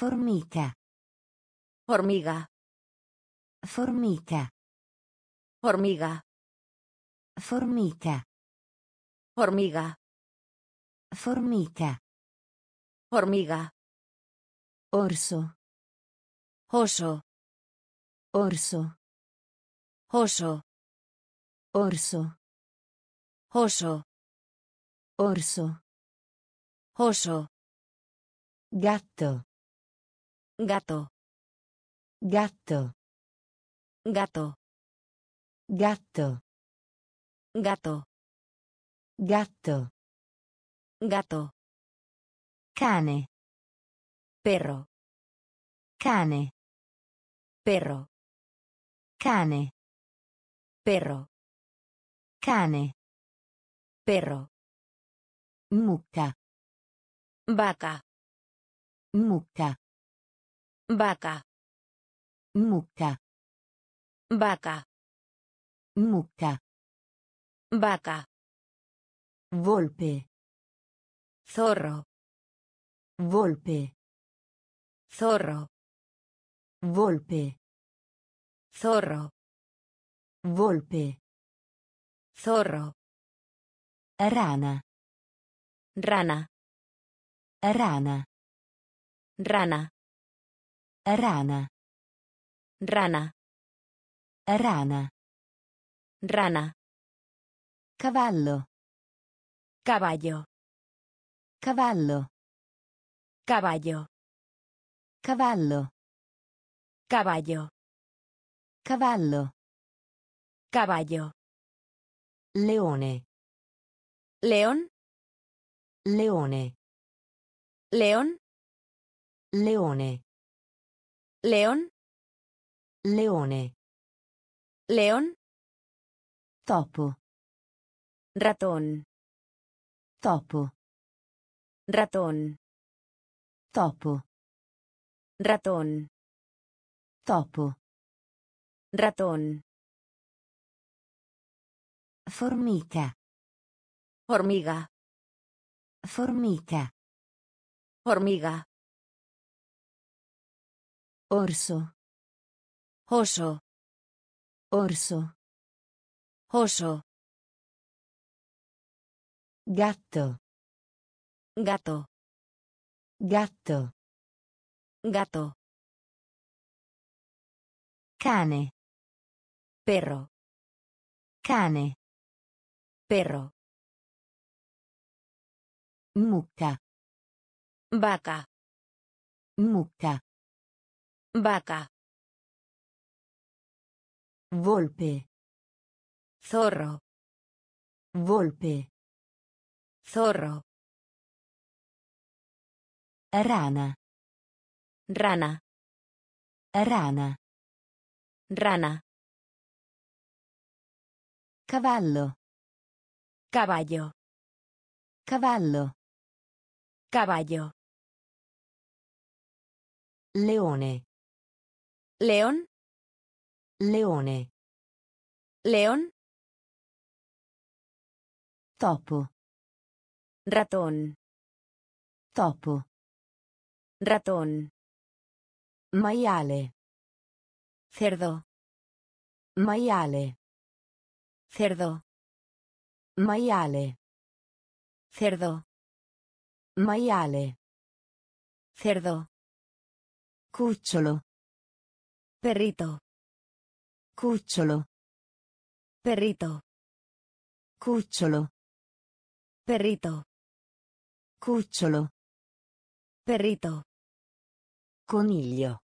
Formica. Hormiga. Formica. Hormiga. Formica. Hormiga. Formica. Hormiga. Orso. Oso. Orso. Oso. Orso. Oso. Orso. Oso. Gatto. Gato. Gatto. Gato. Gatto. Gato. Gatto. Gato. Cane. Perro. Cane. Perro. Cane. Perro. Cane. Perro. Mucca. Vaca. Mucca. Vaca. Mucca. Vaca. Mucca. Vaca. Volpe. Zorro. Volpe. Zorro. Volpe. Zorro. Volpe. Zorro. Rana. Rana. Rana. Rana. Rana. Rana. Rana. Rana. Cavallo. Caballo. Cavallo. Caballo. Cavallo. Caballo. Cavallo. Caballo. Leone. León. Leone. León. Leone. León. Leone. León. Topo. Ratón. Topo. Ratón. Topo. Ratón. Topo. Ratón. Formica. Hormiga. Formica. Hormiga. Orso. Oso. Orso. Oso. Gatto. Gato. Gatto. Gato. Cane. Perro. Cane. Perro. Mucca. Vaca. Mucca. Vaca. Volpe. Zorro. Volpe. Zorro. Rana. Rana. Rana. Rana. Cavallo. Caballo. Cavallo. Caballo. Leone. León. Leone. León. Topo. Ratón. Topo. Ratón. Maiale. Cerdo. Maiale. Cerdo. Maiale. Cerdo. Maiale. Cerdo. Cucciolo. Perrito. Cucciolo. Perrito. Cucciolo. Perrito. Cucciolo. Perrito. Coniglio.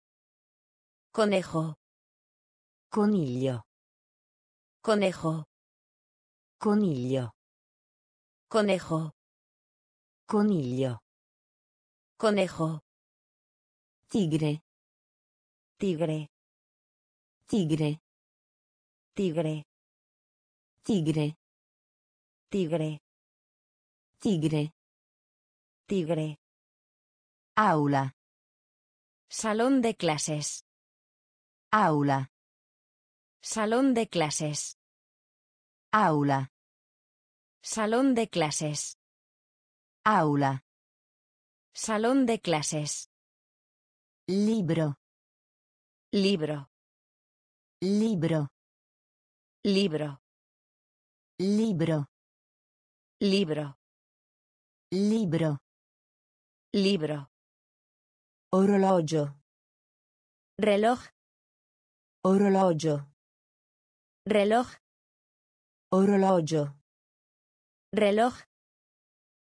Conejo. Coniglio. Conejo. Coniglio. Conejo. Coniglio. Conejo. Tigre. Tigre. Tigre. Tigre. Tigre. Tigre. Tigre. Tigre. Aula. Salón de clases. Aula. Salón de clases. Aula. Salón de clases. Aula. Salón de clases. Libro. Libro. Libro. Libro. Libro. Libro. Libro. Libro. Orologio. Reloj. Orologio. Reloj. Orologio. Reloj.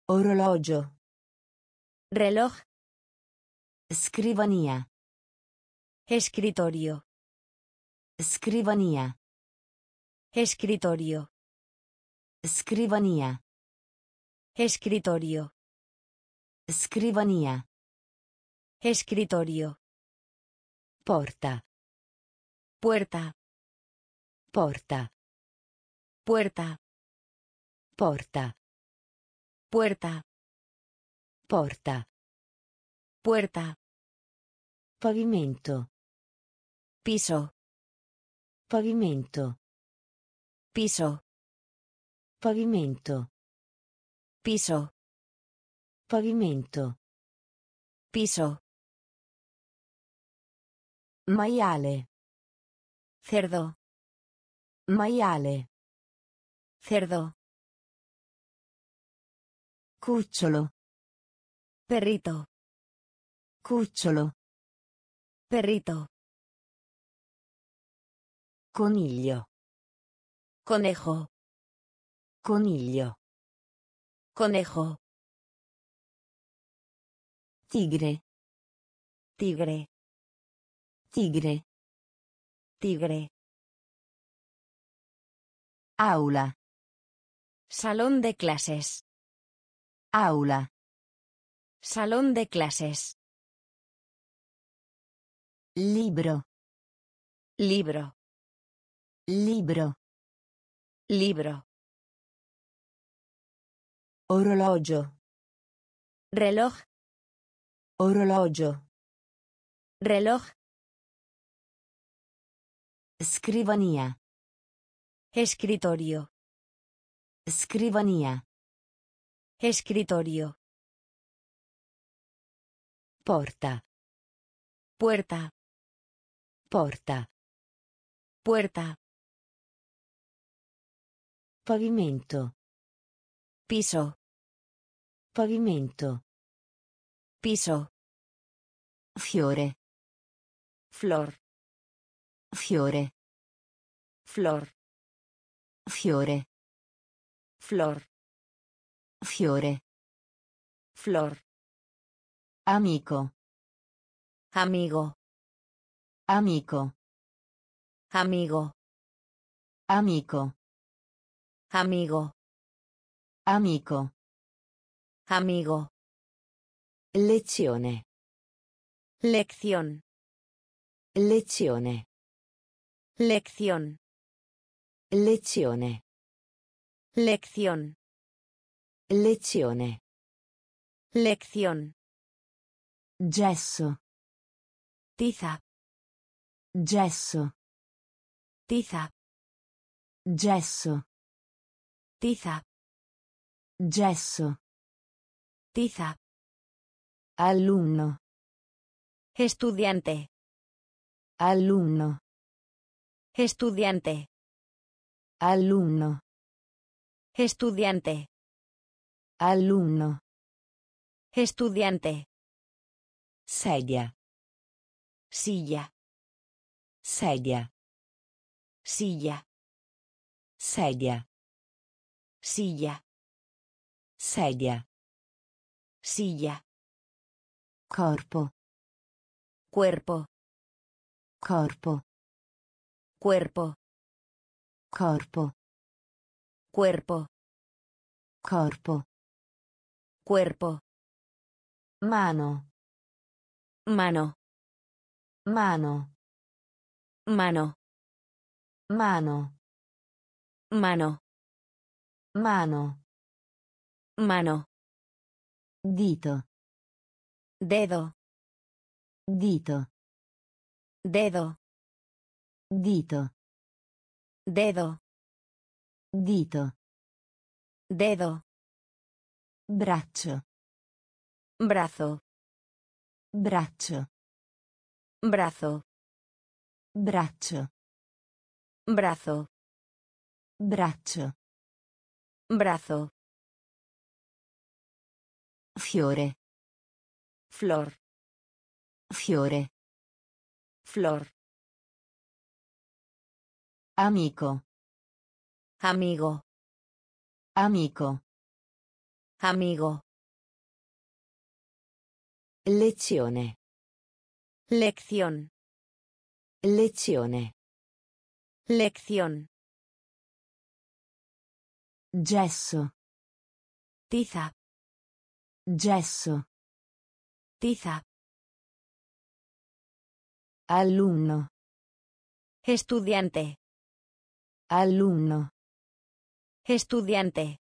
Orologio. Reloj. Scrivania. Escritorio. Scrivania. Escritorio. Scrivania. Escritorio. Scrivania. Escritorio. Porta. Puerta. Porta. Puerta. Porta. Puerta. Porta. Puerta. Pavimento. Piso. Pavimento. Piso. Pavimento. Piso. Pavimento. Piso. Maiale. Cerdo. Maiale. Cerdo. Cucciolo. Perrito. Cucciolo. Perrito. Coniglio. Conejo. Coniglio. Conejo. Tigre. Tigre. Tigre. Tigre. Aula. Salón de clases. Aula. Salón de clases. Libro. Libro. Libro. Libro. Orologio. Reloj. Orologio. Reloj. Scrivania. Escritorio. Scrivania. Escritorio. Porta. Puerta. Porta. Puerta. Pavimento. Piso. Pavimento. Piso. Fiore. Flor. Fiore. Flor. Fiore. Flor. Fiore. Flor. Amico. Amigo. Amico. Amigo. Amico. Amigo. Amico. Amigo. Lezione. Lección. Lezione. Lección. Lezione. Lección. Lezione. Lección. Gesso. Tiza. Gesso. Tiza. Gesso. Tiza. Gesso. Tiza. Alumno. Estudiante. Alumno. Estudiante. Alumno. Estudiante. Alumno. Estudiante. Sedia. Silla. Sedia. Silla. Sedia. Silla. Sedia. Silla. Corpo. Cuerpo. Corpo. Cuerpo. Corpo. Cuerpo. Corpo. Cuerpo. Mano. Mano. Mano. Mano. Mano. Mano. Mano. Mano. Dito. Dedo. Dito. Dedo. Dito. Dedo. Dito. Dedo. Braccio. Brazo. Braccio. Brazo. Braccio. Brazo. Braccio. Brazo. Fiore. Flor. Fiore. Flor. Amico. Amigo. Amico. Amigo. Lezione. Lección. Lezione. Lección. Gesso. Tiza. Gesso. Tiza. Alumno. Estudiante. Alumno. Estudiante.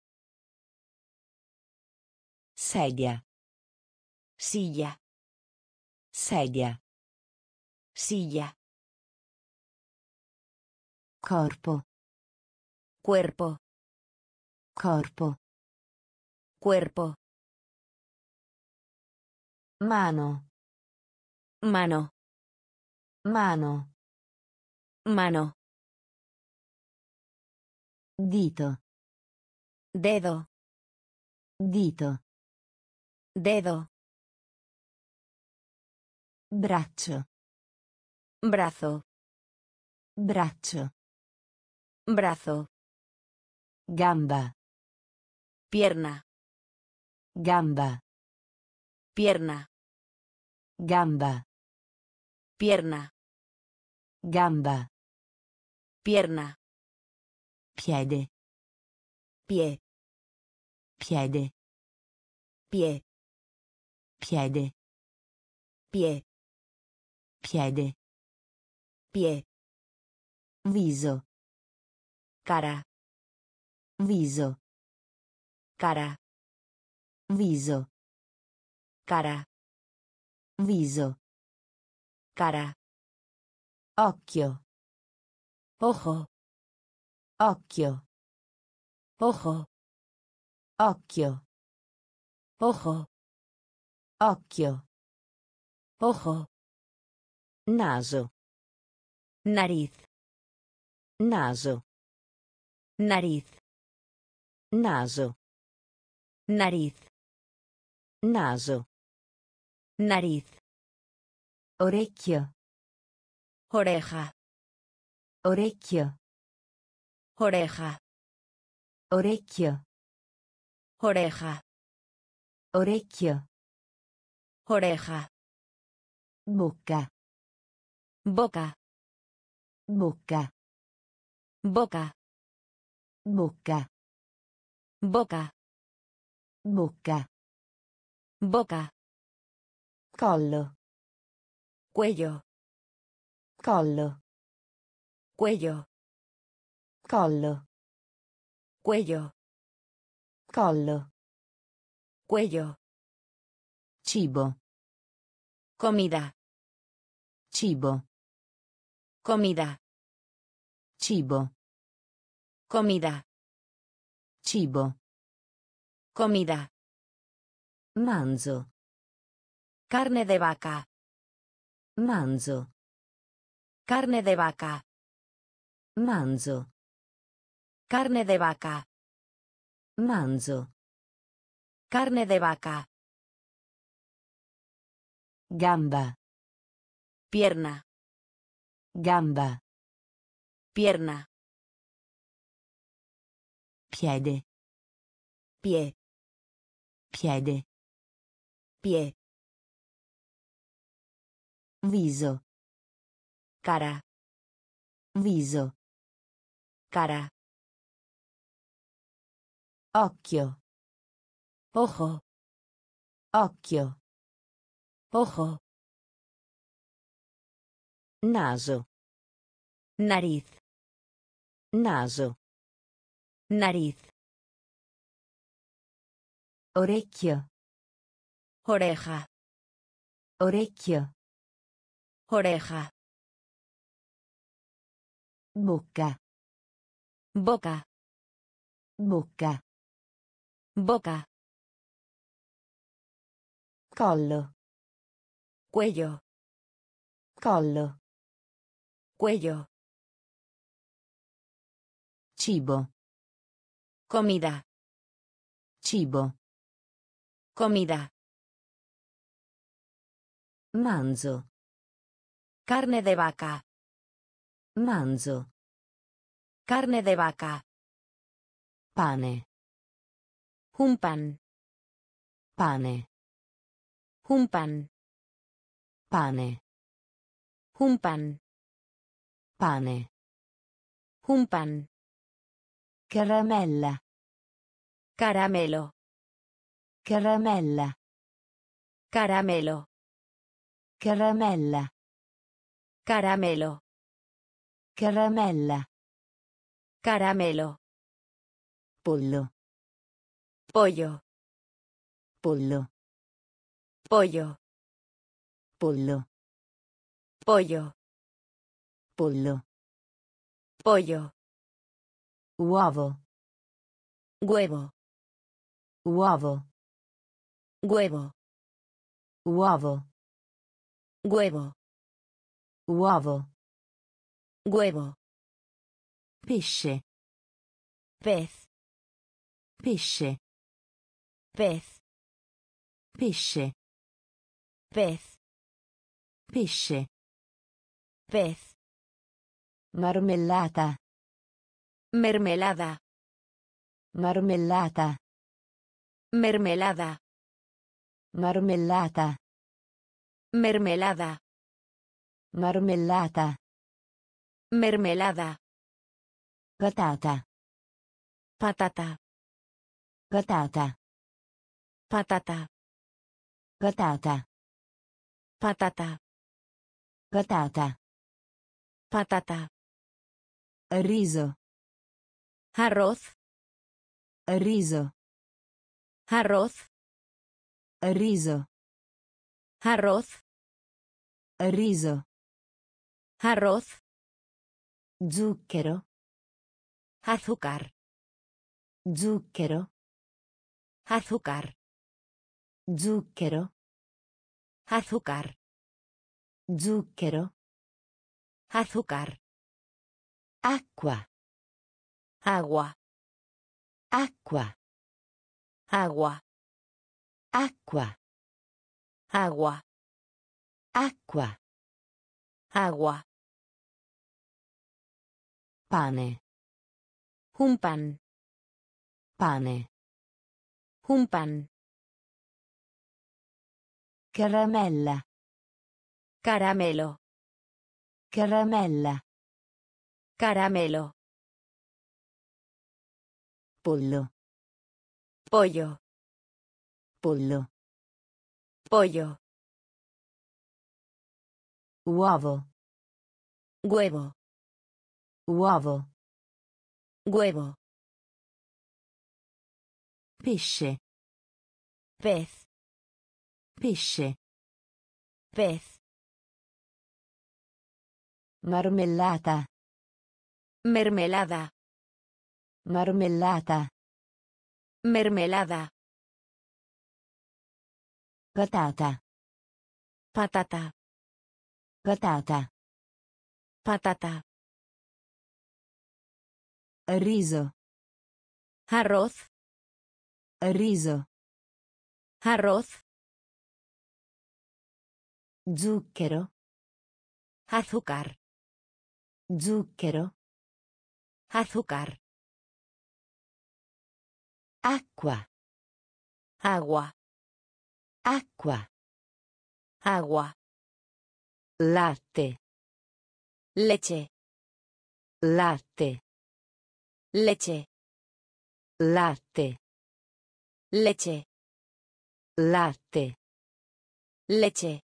Sedia. Silla. Sedia. Silla. Corpo. Cuerpo. Corpo. Cuerpo. Mano. Mano. Mano. Mano. Dito. Dedo. Dito. Dedo. Braccio. Brazo. Braccio. Brazo. Gamba. Pierna. Gamba. Pierna. Gamba. Pierna. Gamba. Pierna. Piede. Pie. Piede. Pie. Piede. Pie. Piede. Pie. Viso. Cara. Viso. Cara. Viso. Cara. Viso. Cara. Occhio. Ojo. Occhio. Ojo. Occhio. Ojo. Occhio. Ojo. Naso. Nariz. Naso. Nariz. Naso. Nariz. Naso. Nariz. Orecchio. Oreja. Orecchio. Oreja. Orecchio. Oreja. Orecchio. Oreja. Boca. Boca. Boca. Boca. Boca. Boca. Boca. Boca. Collo. Cuello. Collo. Cuello. Collo. Cuello. Collo. Cuello. Cibo. Comida. Cibo. Comida. Cibo. Comida. Cibo. Comida. Manzo. Carne de vaca. Manzo. Carne de vaca. Manzo. Carne de vaca. Manzo. Carne de vaca. Gamba. Pierna. Gamba. Pierna. Piede. Pie. Piede. Pie. Viso. Cara. Viso. Cara. Occhio. Ojo. Occhio. Ojo. Naso. Nariz. Naso. Nariz. Orecchio. Oreja. Orecchio. Oreja. Boca. Boca. Boca. Boca. Collo. Cuello. Collo. Cuello. Cibo. Comida. Cibo. Comida. Manzo. Carne de vaca. Manzo. Carne de vaca. Pane. Un pan. Pane. Un pan. Pane. Un pan. Pane. Un pan. Caramella. Caramelo. Caramella. Caramelo. Caramella. Caramelo. Caramella. Caramelo. Pollo. Pollo. Pollo. Pollo. Pollo. Pollo. Pollo. Pollo. Uovo. Huevo. Uovo. Huevo. Uovo. Huevo. Uovo. Huevo. Pesce. Pez. Pesce. Pez. Pesce. Pez. Pesce. Pez. Marmellata. Mermelada. Marmellata. Mermelada. Marmellata. Mermelada. Marmellata. Mermelada. Patata. Patata. Patata. Patata. Patata. Patata. Patata. Patata. Riso. Arroz. Riso. Arroz. Riso. Arroz. Riso. Arroz. Zucchero. Azúcar. Zucchero. Azúcar. Zucchero. Azúcar. Zucchero. Azúcar. Acqua. Agua. Acqua. Agua. Acqua. Agua. Acqua. Agua. Pane. Un pan. Pane. Un pan. Caramella. Caramelo. Caramella. Caramelo. Pollo. Pollo. Pollo. Pollo. Uovo. Huevo. Uovo. Huevo. Pesce. Pez. Pesce. Pez. Marmellata. Mermelada. Marmellata. Mermelada. Patata. Patata. Patata. Patata. Riso. Arroz. Riso. Arroz. Zucchero. Azúcar. Zucchero. Azúcar. Acqua. Agua. Acqua. Agua. Latte. Leche. Latte. Leche. Latte. Leche. Latte. Leche.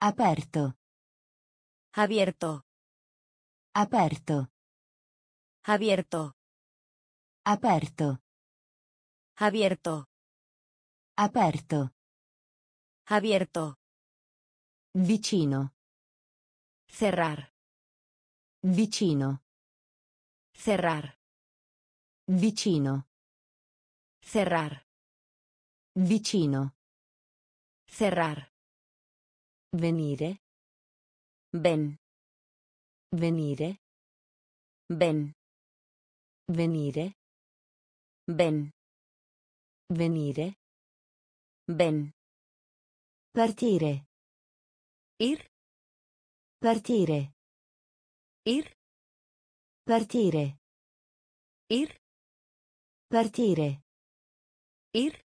Aperto. Abierto. Aperto. Abierto. Aperto. Abierto. Aperto. Abierto. Vicino. Cerrar. Vicino. Cerrar. Vicino. Cerrar. Vicino. Cerrar. Venire. Ven. Venire. Ven. Venire. Ven. Venire. Ben. Partire. Ir. Partire. Ir. Partire. Ir. Partire. Ir.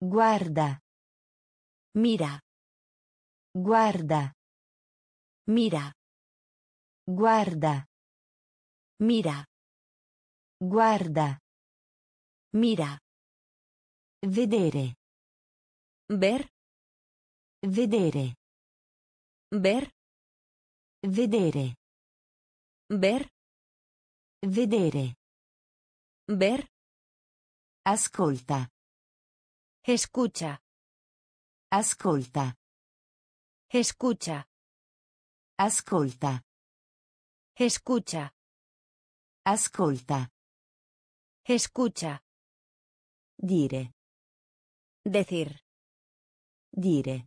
Guarda. Mira. Guarda. Mira. Guarda. Mira. Guarda. Mira. Vedere. Ver. Vedere. Ver. Vedere. Ver. Vedere. Ver. Ascolta. Escucha. Ascolta. Escucha. Ascolta. Escucha. Ascolta. Escucha. Dire. Decir. Dire.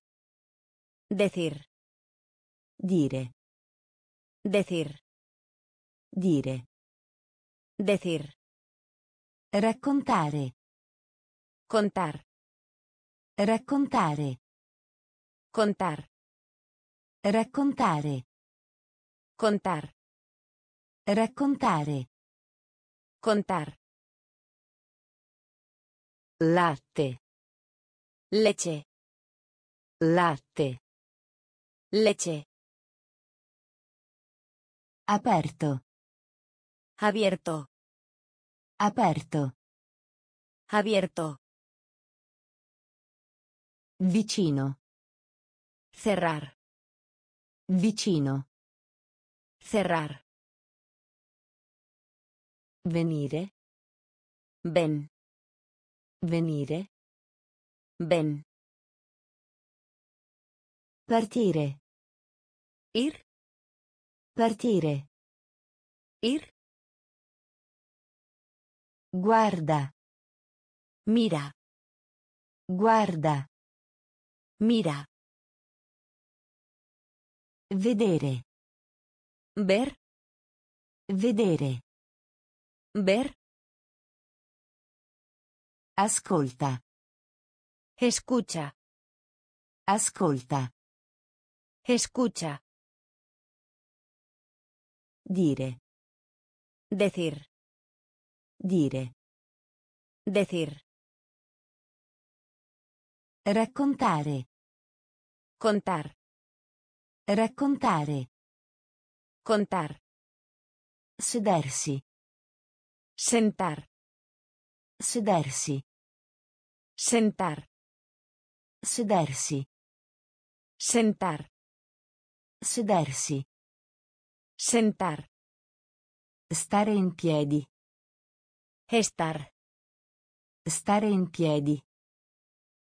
Decir. Dire. Decir. Dire. Decir. Raccontare. Contar. Raccontare. Contar. Raccontare. Contar. Raccontare. Contar. Latte. Leche. Latte. Leche. Aperto. Abierto. Aperto. Abierto. Vicino. Cerrar. Vicino. Cerrar. Venire. Ben. Venire. Ben. Partire. Ir. Partire. Ir. Guarda. Mira. Guarda. Mira. Vedere. Ver. Vedere. Ver. Ascolta. Escucha. Ascolta. Escucha. Dire. Decir. Dire. Decir. Raccontare. Contar. Raccontare. Contar. Sedersi. Sentar. Sedersi. Sentar. Sedersi. Sentar. Sedersi. Sentar. Stare in piedi. Estar. Stare in piedi.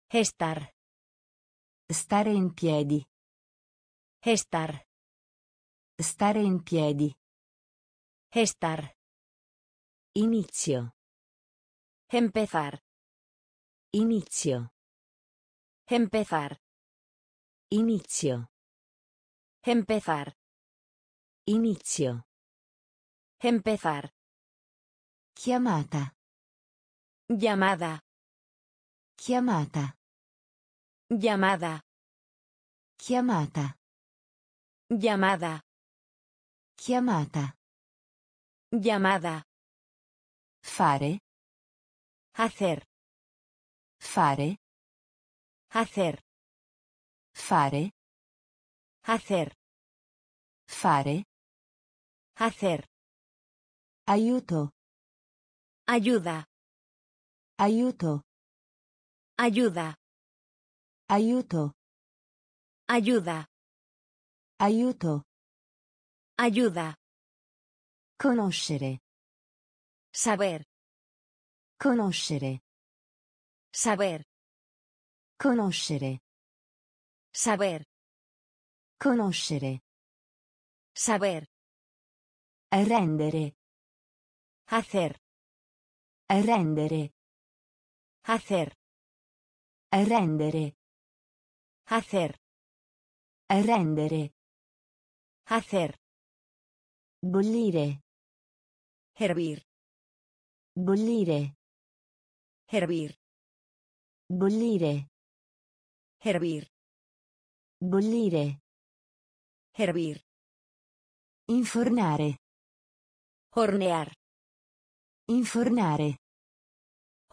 Estar. Stare in piedi. Estar. Stare in piedi. Estar. Inizio. Empezar. Inizio. Empezar. Inizio. Empezar. Inizio. Empezar. Chiamata. Llamada. Chiamata. Llamada. Chiamata. Llamada. Chiamata. Llamada. Fare. Hacer. Fare. Hacer. Fare. Hacer. Fare. Hacer. Aiuto. Ayuda. Aiuto. Ayuda. Aiuto. Ayuda. Aiuto. Ayuda. Conoscere. Saber. Conoscere. Saber. Conoscere. Saber. Conoscere. Saber. Rendere. Hacer. Rendere. Hacer. Rendere. Hacer. Rendere. hacer, bollire, hervir, bollire, hervir, bollire, hervir, bollire, hervir, infornare, hornear, infornare,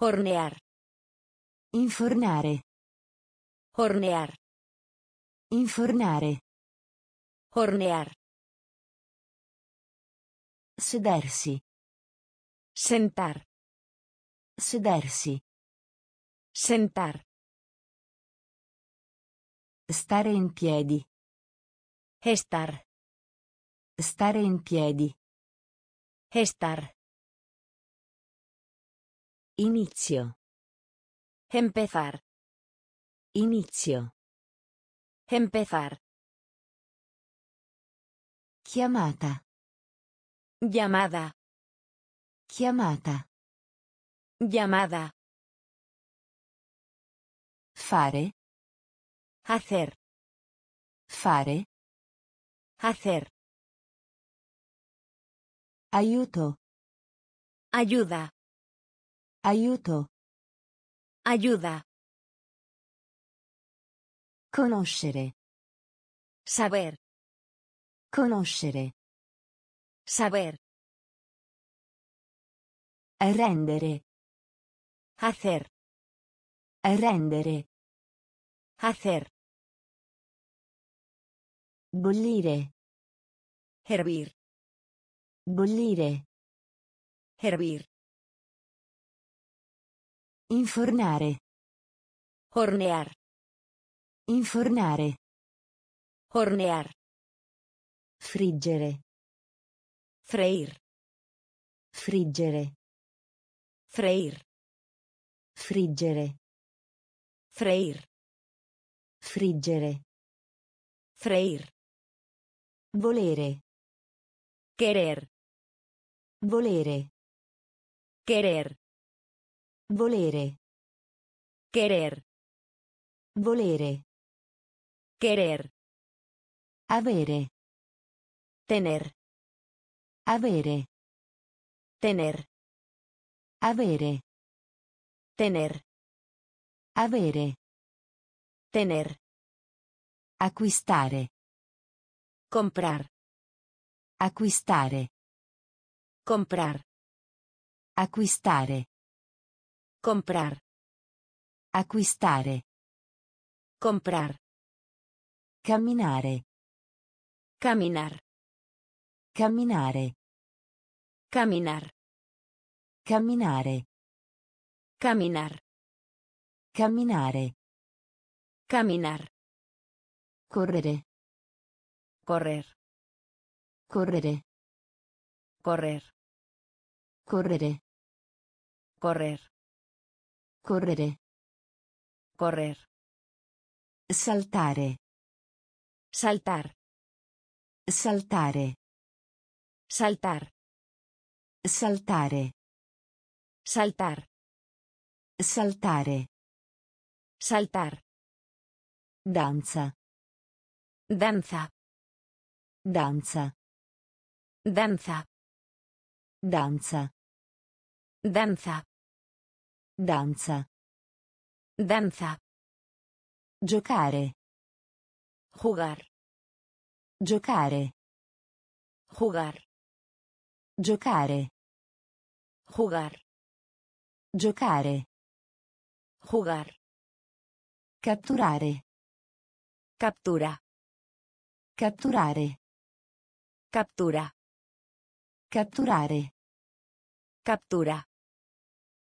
hornear, infornare, hornear, infornare, hornear, sedersi, sentar, sedersi, sentar, stare in piedi, estar, stare in piedi, estar, inizio, empezar, inizio, empezar, chiamata, llamada, chiamata, llamada, fare, hacer, fare, hacer, aiuto, ayuda, aiuto, ayuda, conoscere, saber, conoscere, saber, rendere, hacer, rendere, hacer, bollire, hervir, bollire, hervir, infornare, hornear, infornare, hornear, friggere, freir, friggere, freir, friggere, freir, friggere, freir, volere, querer, volere, querer, volere, querer, volere, querer, avere, tener, avere, tener, avere, tener, avere, tener, acquistare, comprar, acquistare, comprar, acquistare, comprar, acquistare, comprar, camminare, caminar, camminare, caminar, camminare, caminar, camminare, caminar, correre, correr, correre, correr, correre, correr, correre, correr, saltare, saltar, saltare, saltar, saltare, saltar, saltare, saltar, danza, danza, danza, danza, danza, danza, danza, danza, giocare, jugar, giocare, jugar, giocare, jugar, giocare, jugar, catturare, captura, catturare, captura, catturare, captura,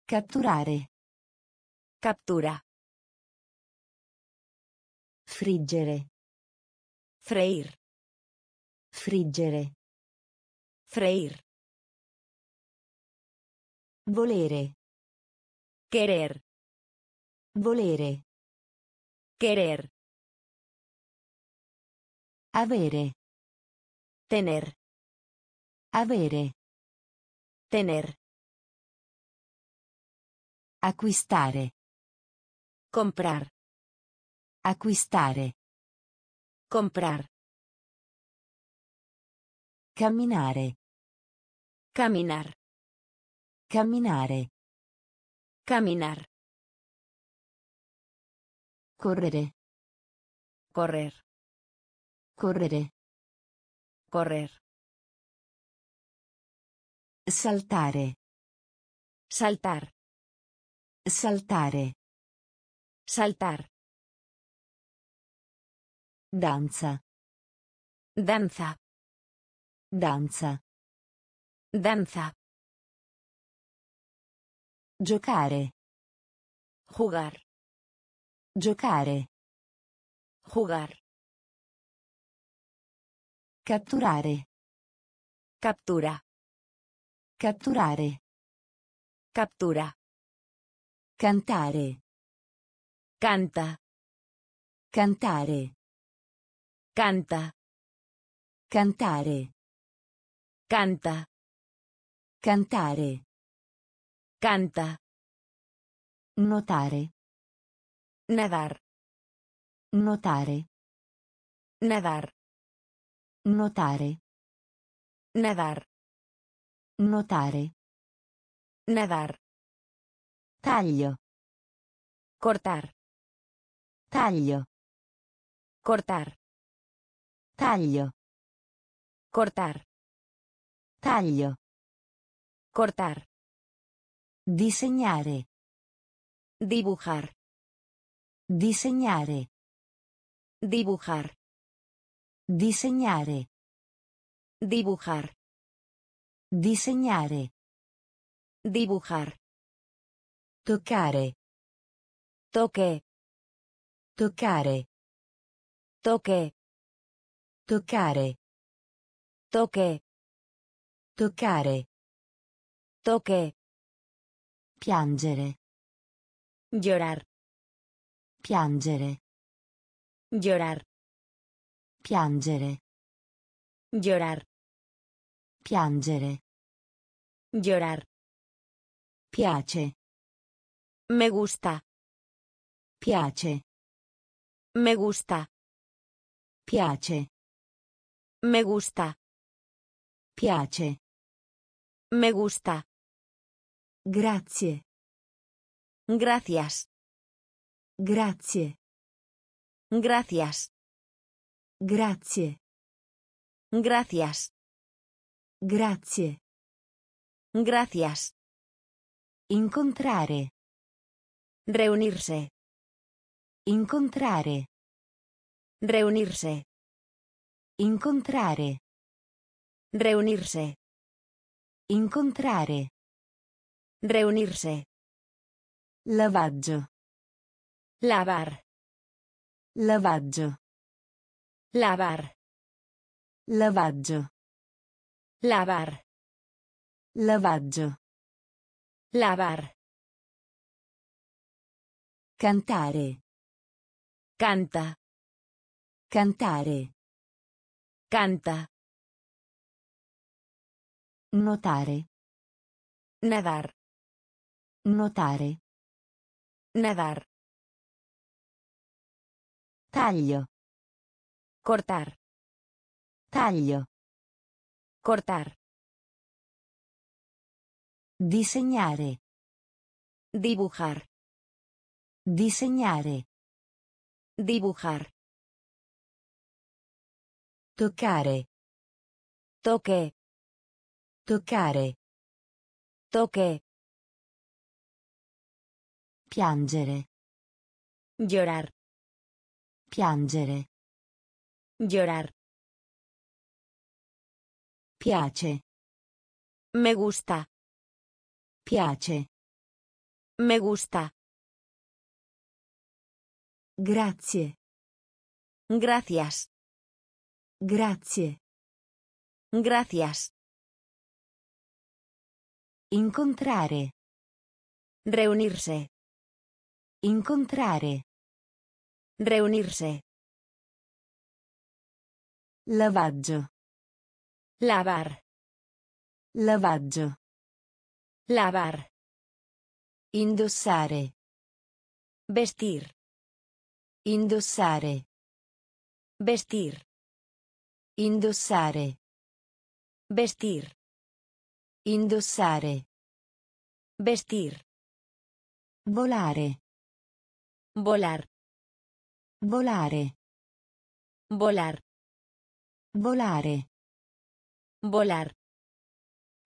catturare, captura, friggere, freir, friggere, freir, volere, querer, volere, querer, avere, tener, avere, tener, acquistare, comprar, acquistare, comprar, Camminare. Caminar. Camminare. Caminar. Correre. Correr. Correre. Correr. Saltare. Saltar. Saltare. Saltar. Danza. Danza. Danza. Danza. Giocare. Jugar. Giocare. Jugar. Catturare. Captura. Catturare. Captura. Cantare. Canta. Cantare. Canta. Cantare. Canta. Cantare. Canta. Notare. Nadar. Notare. Nadar. Notare. Nadar. Notare. Nadar. Taglio. Cortar. Taglio. Cortar. Taglio. Cortar. Taglio. Cortar. Disegnare. Dibujar. Disegnare. Dibujar. Disegnare. Dibujar. Disegnare. Dibujar. Toccare. Toque. Toccare. Toque. Toccare. Toque. Toccare. Toque. Piangere. Llorar. Piangere. Llorar. Piangere. Llorar. Piangere. Llorar. Piace. Me gusta. Piace. Me gusta. Piace. Me gusta. Piace. Me gusta. Grazie. Gracias. Grazie. Gracias. Grazie. Gracias. Grazie. Gracias. Incontrare. Reunirse. Incontrare. Reunirse. Incontrare. Reunirse. Incontrare. Reunirse. Lavaggio. Lavar. Lavaggio. Lavar. Lavaggio. Lavar. Lavaggio. Lavar. Cantare. Canta. Cantare. Canta. Notare. Nadar. Notare. Nadar. Taglio. Cortar. Taglio. Cortar. Disegnare. Dibujar. Disegnare. Dibujar. Toccare. Toque. Toccare. Toque. Piangere. Llorar. Piangere. Llorar. Piace. Me gusta. Piace. Me gusta. Grazie. Gracias. Grazie. Gracias. Incontrare. Reunirse. Incontrare. Reunirse. Lavaggio. Lavar. Lavaggio. Lavar. Indossare. Vestir. Indossare. Vestir. Indossare. Vestir. Indossare. Vestir. Volare. Volar. Volare. Volar. Volare. Volar.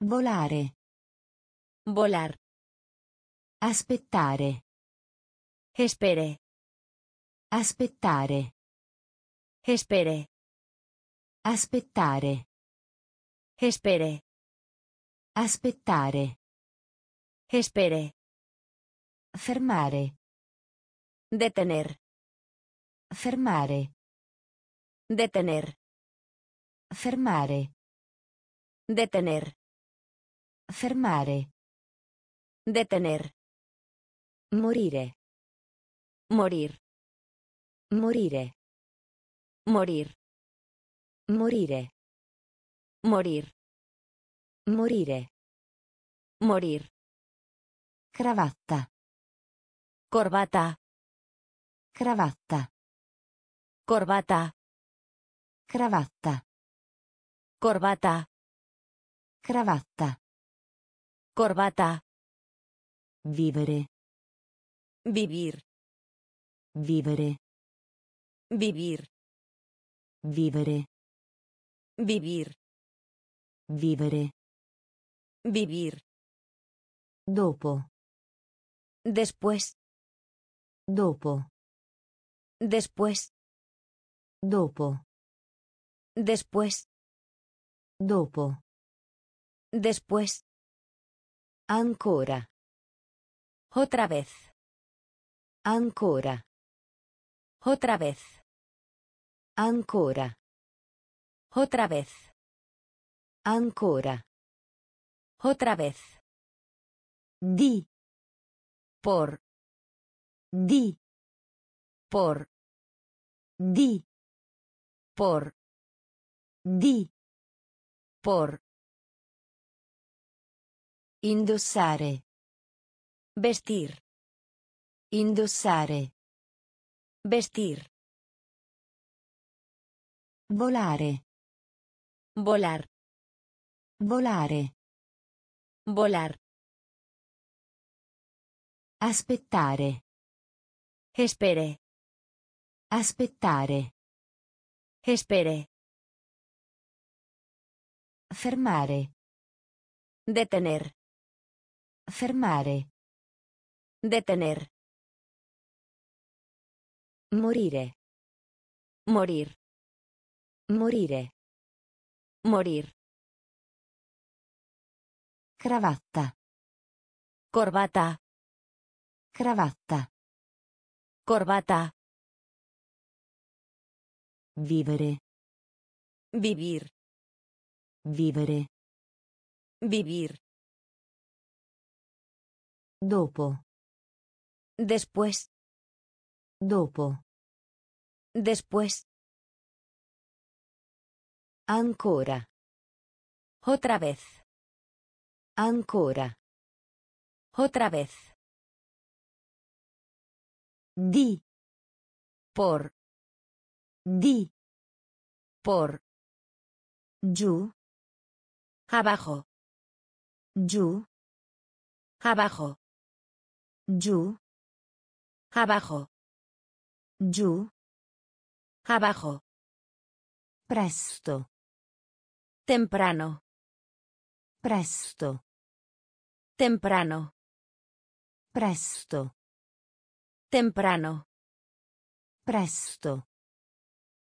Volare. Volar. Aspettare. Espere. Aspettare. Espere. Aspettare. Espere. Aspettare. Espere. Fermare. Detener. Fermare. Detener. Fermare. Detener. Fermare. Detener. Morire. Morir. Morire. Morir. Morire. Morir. Morire. Morir. Cravatta. Corbata. Cravatta. Corbata. Cravatta. Corbata. Cravatta. Corbata. Vivere. Vivir. Vivere. Vivir. Vivere. Vivir. Vivere. Vivir. Dopo. Después. Dopo. Después. Dopo. Después. Dopo. Después. Ancora. Otra vez. Ancora. Otra vez. Ancora. Otra vez. Ancora. Otra vez. Di. Por. Di. Por. Di. Por. Di. Por. Indossare. Vestir. Indossare. Vestir. Volare. Volar. Volare. Volar. Aspettare. Espere. Aspettare. Espere. Fermare. Detener. Fermare. Detener. Morire. Morir. Morire. Morir. Cravatta. Corbata. Cravatta. Corbata. Vivere. Vivir. Vivere. Vivir. Dopo. Después. Dopo. Después. Ancora. Otra vez. Ancora. Otra vez. Di. Por. Di. Por. Giù. Abajo. Giù. Abajo. Giù. Abajo. Giù. Abajo. Presto. Temprano. Presto. Temprano. Presto. Temprano. Presto.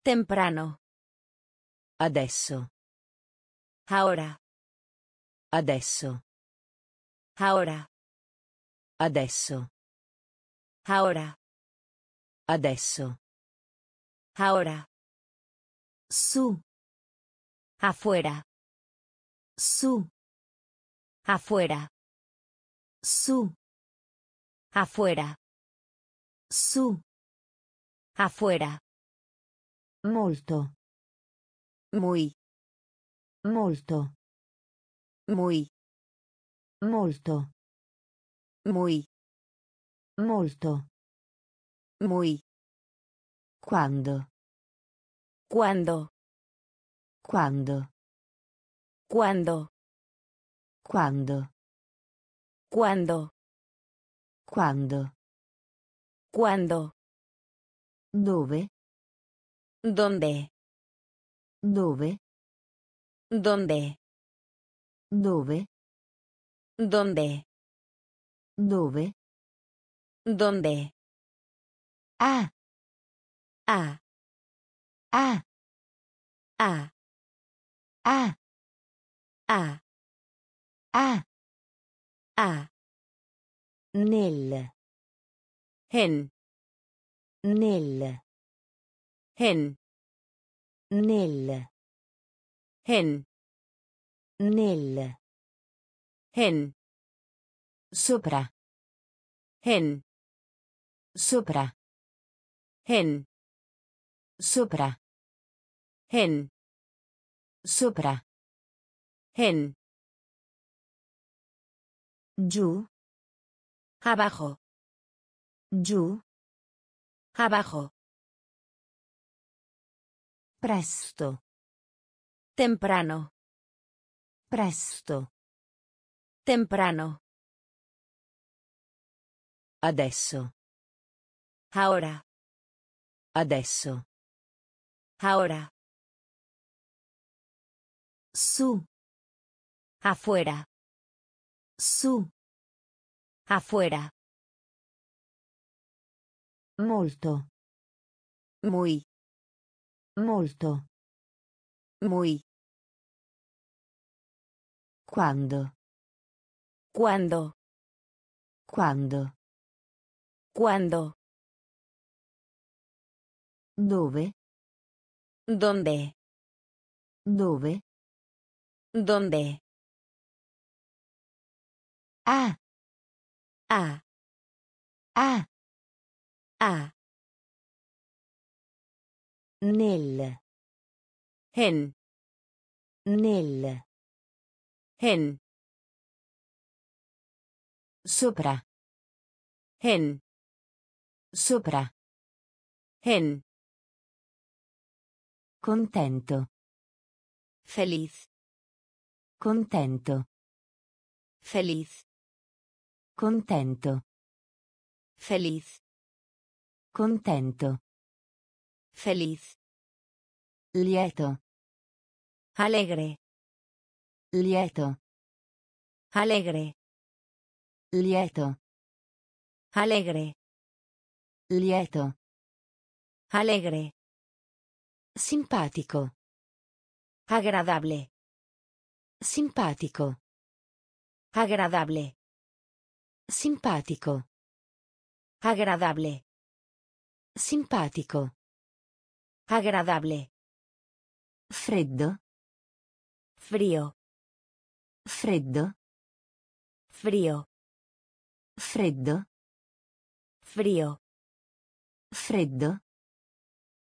Temprano. Adesso. Ahora. Adesso. Ahora. Adesso. Ahora. Adesso. Ahora. Su. Afuera. Su. Afuera. Su. Afuera. Su. Afuera. Molto. Muy. Molto. Muy. Molto. Muy. Molto. Muy. Quando. Quando. Quando. Quando. Quando. Quando. Quando. Quando. Dove. Donde. Dove. Donde. Dove. Donde. Dove. Donde. A. A. A. A. A. A. A. A. Nel. Hen. Nel. Hen. Nel. Hen. Nel. Hen. Sopra. Hen. Sopra. Hen. Sopra. Hen. Sopra. Hen. Giù. Abajo. Giù. Abajo. Presto. Temprano. Presto. Temprano. Adesso. Ahora. Adesso. Ahora. Su. Afuera. Su. Afuera. Molto. Muy. Molto. Muy. Quando. Quando. Quando. Quando. Dove. Donde. Dove. Donde. A. A. A. A. Nel. Hen. Nel. Hen. Sopra. Hen. Sopra. Hen. Contento. Feliz. Contento. Feliz. Contento. Feliz. Contento. Feliz. Lieto. Alegre. Lieto. Alegre. Lieto. Alegre. Lieto. Alegre. Simpático. Agradable. Simpático. Agradable. Simpático. Agradable. Simpático. Agradable. Freddo. Frío. Freddo. Frío. Freddo. Frío. Freddo.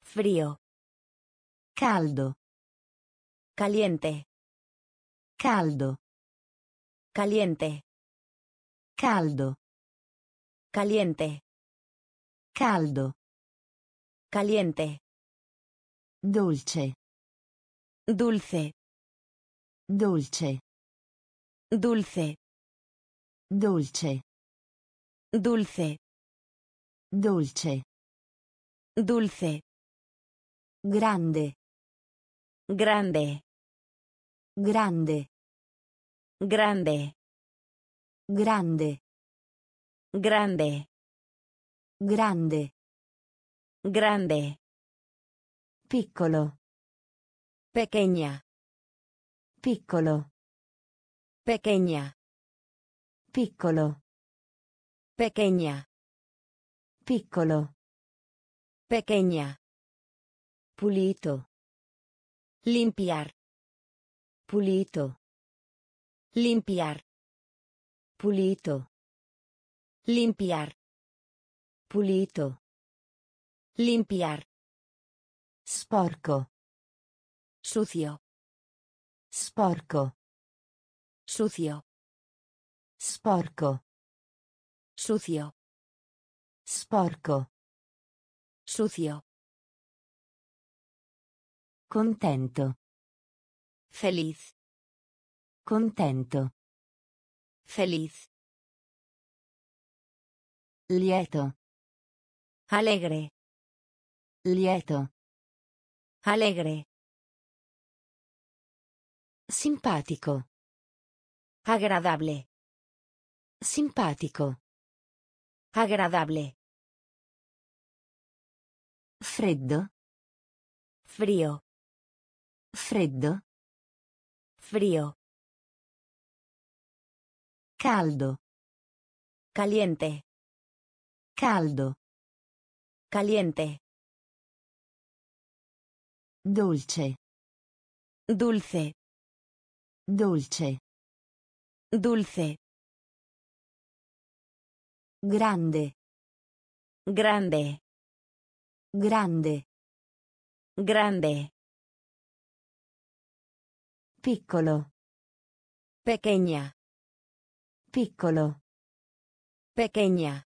Frío. Caldo. Caliente. Caldo. Caliente. Caldo. Caliente. Caldo. Caliente. Dolce. Dulce. Dolce. Dulce. Dolce. Dulce. Dolce. Dulce. Grande. Grande. Grande. Grande. Grande. Grande. Grande. Grande. Piccolo. Pequeña. Piccolo. Pequeña. Piccolo. Pequeña. Piccolo. Pequeña. Pulito. Limpiar. Pulito. Limpiar. Pulito. Limpiar. Pulito. Limpiar. Sporco. Sucio. Sporco. Sucio. Sporco. Sucio. Sporco. Sucio. Contento. Feliz. Contento. Feliz. Lieto. Alegre. Lieto. Alegre. Simpático. Agradable. Simpático. Agradable. Freddo. Frío. Freddo. Frío. Caldo. Caliente. Caldo. Caliente. Dolce. Dulce. Dolce. Dulce. Grande. Grande. Grande. Grande. Piccolo. Pequeña. Piccolo. Pequeña.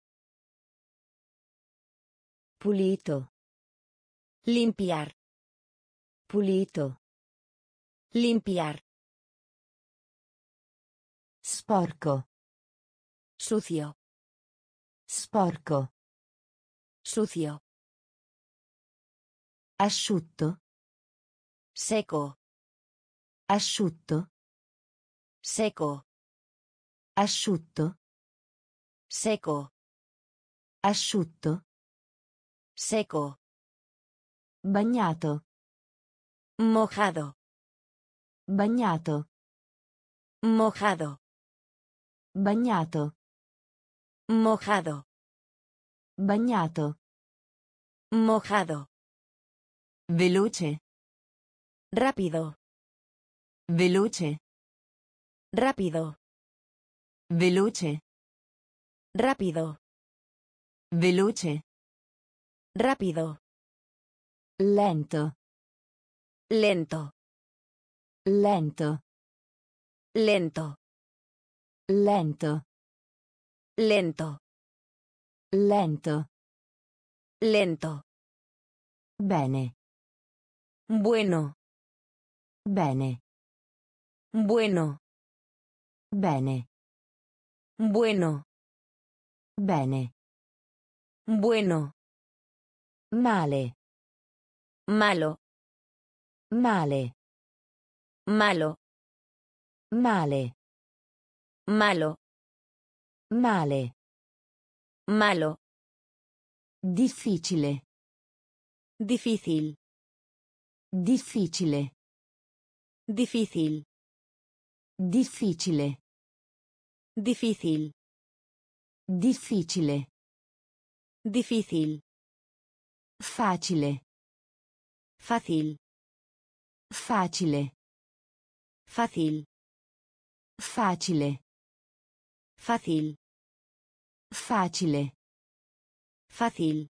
Pulito. Limpiar. Pulito. Limpiar. Sporco. Sucio. Sporco. Sucio. Asciutto. Seco. Asciutto. Seco. Asciutto. Seco. Asciutto. Seco. Bagnato. Mojado. Bagnato. Mojado. Bagnato. Mojado. Bagnato. Mojado. Veloce. Rápido. Veloce. Rápido. Veloce. Rápido. Veloce. Rápido. Lento. Lento. Lento. Lento. Lento. Lento. Lento. Lento. Bene. Bueno. Bene. Bueno. Bene. Bueno. Bene. Bueno. Male. Malo. Male. Malo. Male. Malo. Male. Malo. Difficile. Difícil. Difficile. Difícil. Difficile. Difícil. Difficile. Difícil. Facile. Fácil. Facile. Fácil. Facile. Fácil. Facile. Fácil.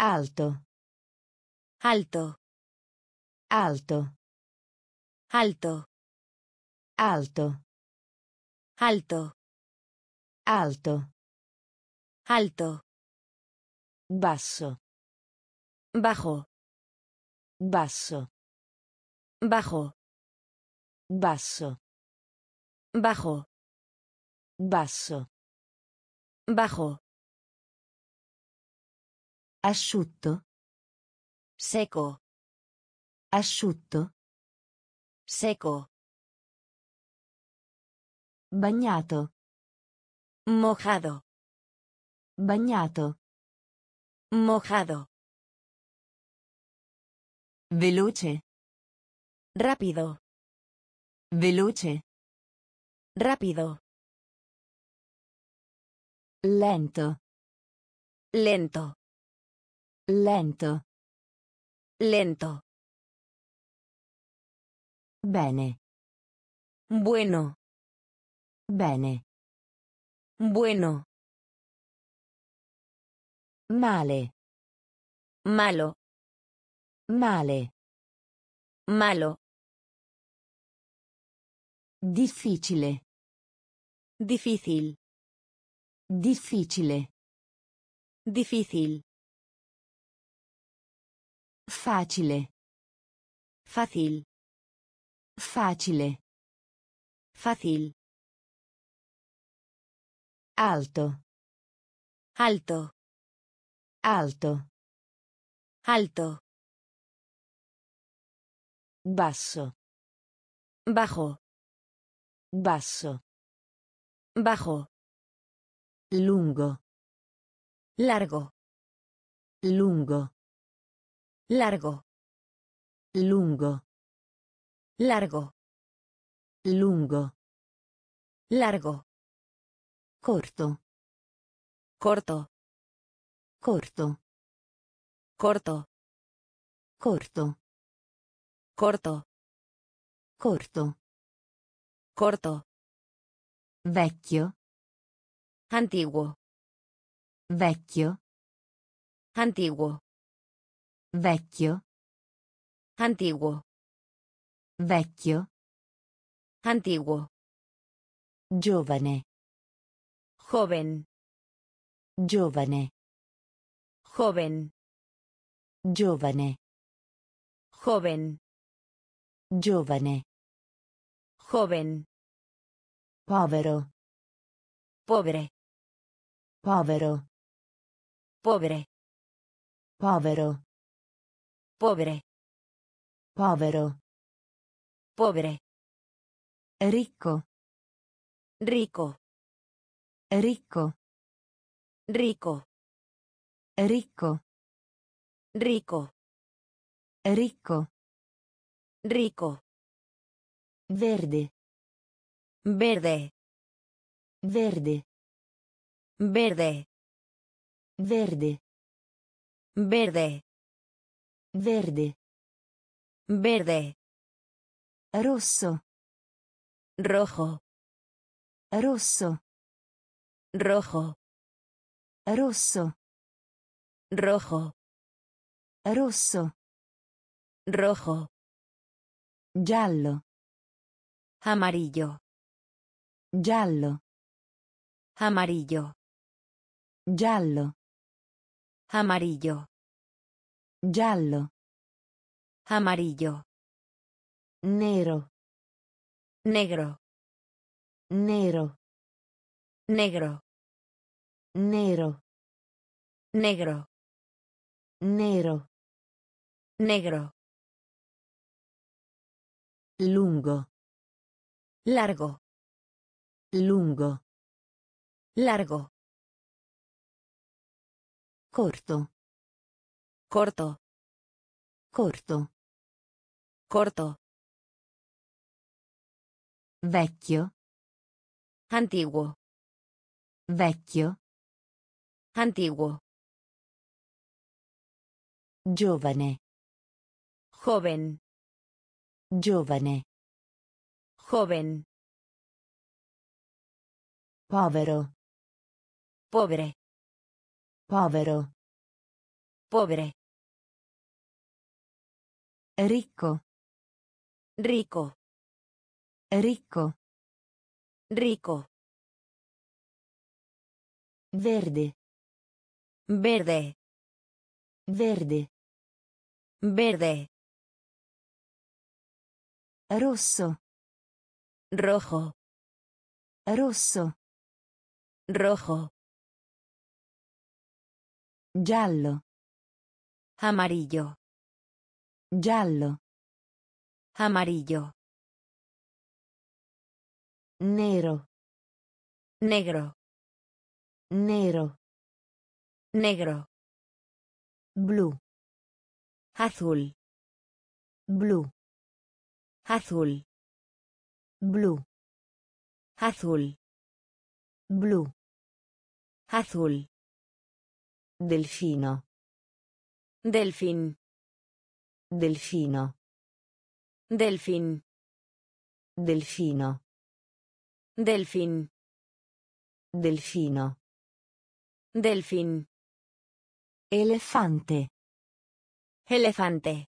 Alto. Alto. Alto. Alto. Alto. Alto. Alto. Alto. Basso. Bajo. Basso. Bajo. Basso. Bajo. Basso. Bajo. Asciutto. Seco. Asciutto. Seco. Bagnato. Mojado. Bagnato. Mojado. Veloce. Rápido. Veloce. Rápido. Lento. Lento. Lento. Lento. Bene. Bueno. Bene. Bueno. Male. Malo. Male. Malo. Difficile. Difícil. Difficile. Difícil. Facile. Fácil. Facile. Fácil. Alto. Alto. Alto. Alto. Basso. Bajo. Basso. Bajo. Lungo. Largo. Lungo. Largo. Lungo. Largo. Lungo. Largo. Corto. Corto. Corto. Corto. Corto. Corto. Corto. Corto. Vecchio. Antiguo. Vecchio. Antiguo. Vecchio. Antiguo. Vecchio. Antiguo. Giovane. Joven. Giovane. Joven. Giovane. Joven. Giovane. Joven. Povero. Pobre. Povero. Pobre. Povero. Pobre. Povero. Pobre. Ricco. Rico. Ricco. Rico. Ricco. Rico. Ricco. Rico. Verde. Verde. Verde. Verde. Verde. Verde. Verde. Verde. Rosso. Rojo. Rosso. Rojo. Rosso. Rojo. Rosso. Rojo. Giallo. Amarillo. Giallo. Amarillo. Giallo. Amarillo. Giallo. Amarillo. Nero. Negro. Nero. Negro. Nero. Negro. Nero. Negro. Lungo. Largo. Lungo. Largo. Corto. Corto. Corto. Corto. Vecchio. Antiguo. Vecchio. Antiguo. Giovane. Joven. Giovane. Joven. Povero. Pobre. Povero. Pobre. Ricco. Rico. Ricco. Rico. Verde. Verde. Verde. Verde. Rosso. Rojo. Rosso. Rojo. Giallo. Amarillo. Giallo. Amarillo. Nero. Negro. Nero. Negro. Blue. Azul. Blue. Azul. Blue. Azul. Blue. Azul. Delfino. Delfín. Delfino. Delfín. Delfino. Delfín. Delfino. Delfín. Elefante. Elefante.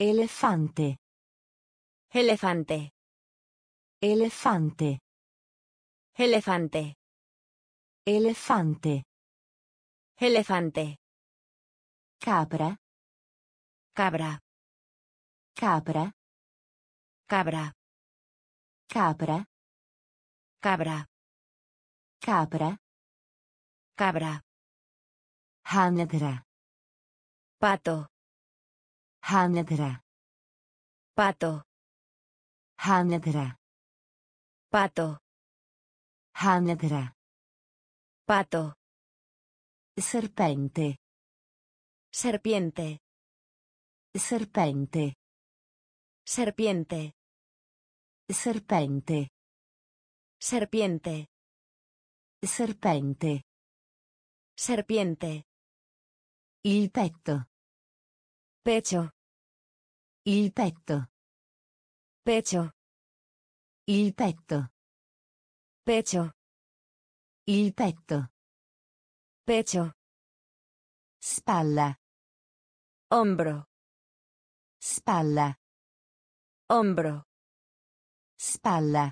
Elefante. Elefante. Elefante. Elefante. Elefante. Elefante. Cabra. Cabra. Cabra. Cabra. Cabra. Cabra. Cabra. Cabra. Hánedra. Pato. Hánedra. Pato. Hánedra. Pato. Hánedra. Pato. Serpente. Serpiente. Serpente. Serpiente. Serpente. Serpiente. Serpente. Serpiente. Il petto. Pecho. Il petto. Pecho. Il petto. Pecho. Il petto. Pecho. Spalla. Hombro. Spalla. Hombro. Spalla.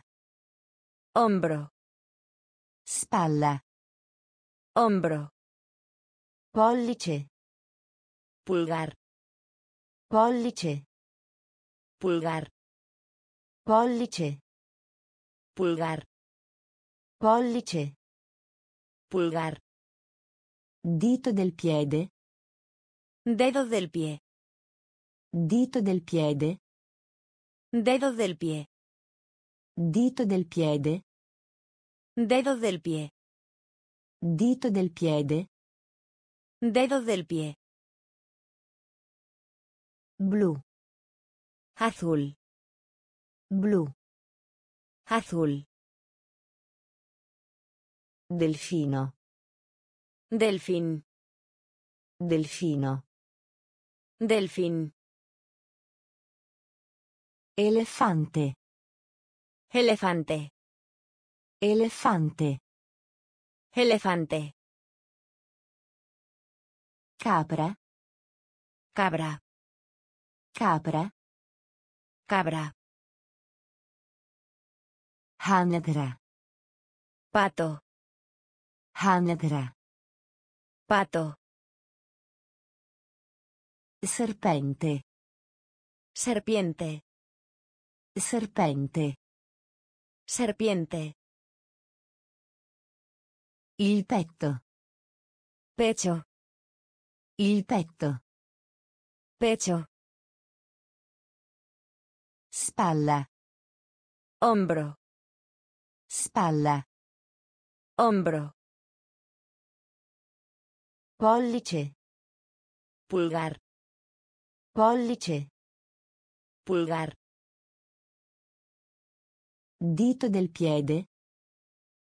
Hombro. Spalla. Hombro. Pollice. Pulgar. Pollice. Pulgar. Pollice. Pulgar. Pollice. Pulgar. Dito del piede. Dedo del pie. Dito del piede. Dedo del pie. Dito del piede. Dedo del pie. Dito del piede. Dedo del pie. Blue. Azul. Blue. Azul. Delfino. Delfín. Delfino. Delfín. Elefante. Elefante. Elefante. Elefante. Cabra. Cabra. Cabra. Cabra. Hánedra. Pato. Hánedra. Pato. Serpente. Serpiente. Serpente. Serpiente. Il petto. Pecho. Il petto. Pecho. Spalla. Hombro. Spalla. Hombro. Pollice. Pulgar. Pollice. Pulgar. Dito del piede.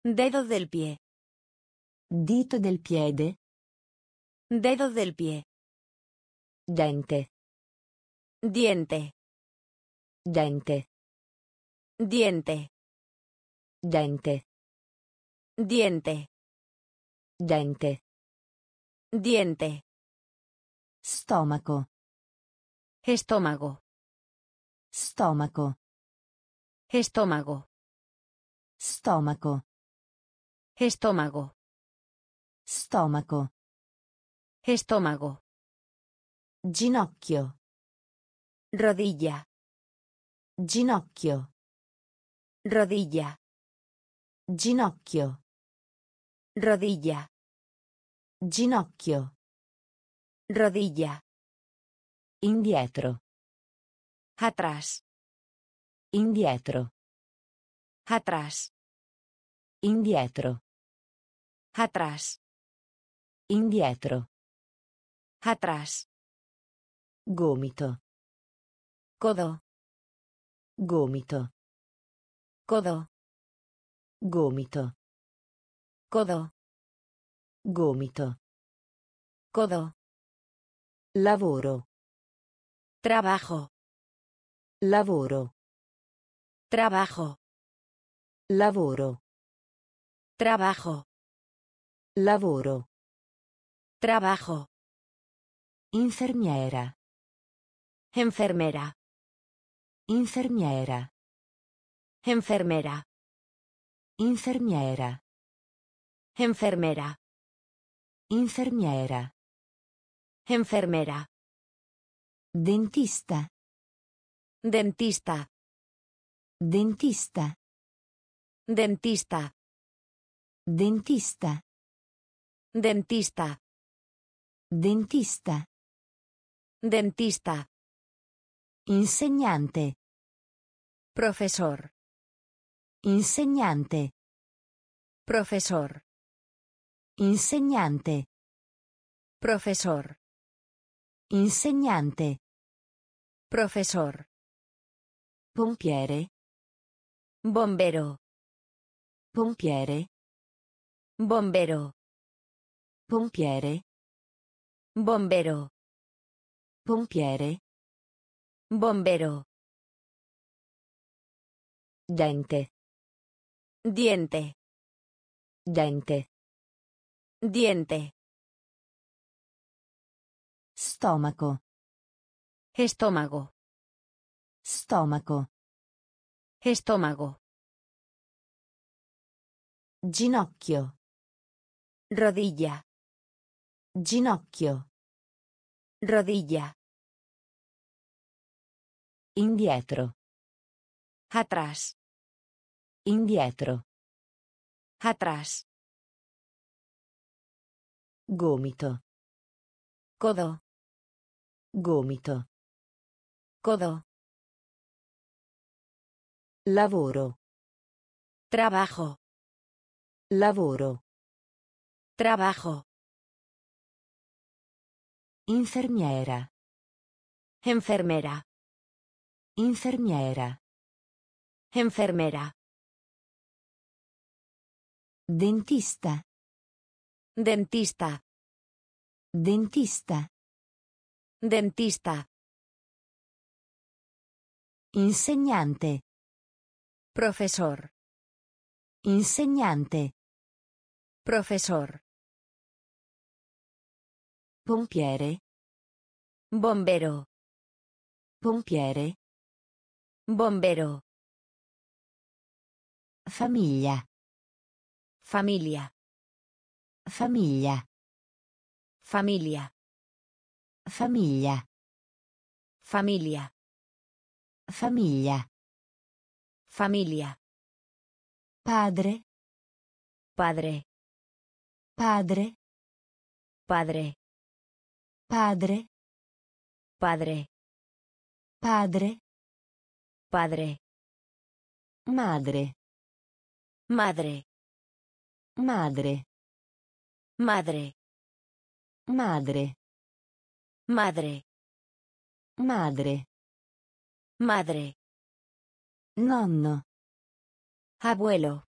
Dedo del pie. Dito del piede. Dedo del pie. Dente. Diente. Dente. Diente. Dente. Diente. Dente. Diente. Stomaco. Estómago. Stomaco. Estómago. Stomaco. Estómago. Stomaco. Estómago. Ginocchio. Rodilla. Ginocchio. Rodilla. Ginocchio. Rodilla. Ginocchio. Rodilla. Indietro. Atrás. Indietro. Atrás. Indietro. Atrás. Indietro. Atrás. Gomito. Codo. Gomito. Codo. Gomito. Codo. Gomito. Codo. Lavoro. Trabajo. Lavoro. Trabajo. Lavoro. Trabajo. Lavoro. Trabajo. Infermiera. Enfermera. Infermiera. Enfermera. Infermiera. Enfermera. Infermiera. Enfermera. Dentista. Dentista. Dentista. Dentista. Dentista. Dentista. Dentista. Dentista. Insegnante. Profesor. Insegnante. Profesor. Insegnante. Profesor. Insegnante. Profesor. Pompiere. Bombero. Pompiere. Bombero. Pompiere. Bombero. Pompiere. Bombero. Dente. Diente. Dente. Diente. Stomaco. Estómago. Stomaco. Estómago. Ginocchio. Rodilla. Ginocchio. Rodilla. Indietro. Atrás. Indietro. Atrás. Gomito. Codo. Gomito. Codo. Lavoro. Trabajo. Lavoro. Trabajo. Infermiera. Enfermera. Infermiera. Enfermera. Dentista. Dentista. Dentista. Dentista. Insegnante. Profesor. Insegnante. Profesor. Pompiere. Bombero. Pompiere. Bombero. Famiglia. Famiglia. Famiglia. Famiglia. Famiglia. Famiglia. Famiglia. Famiglia. Padre. Padre. Padre. Padre. Padre. Padre. Padre. Padre. Madre. Madre. Madre. Madre. Madre. Madre. Madre. Madre. Nonno. Abuelo.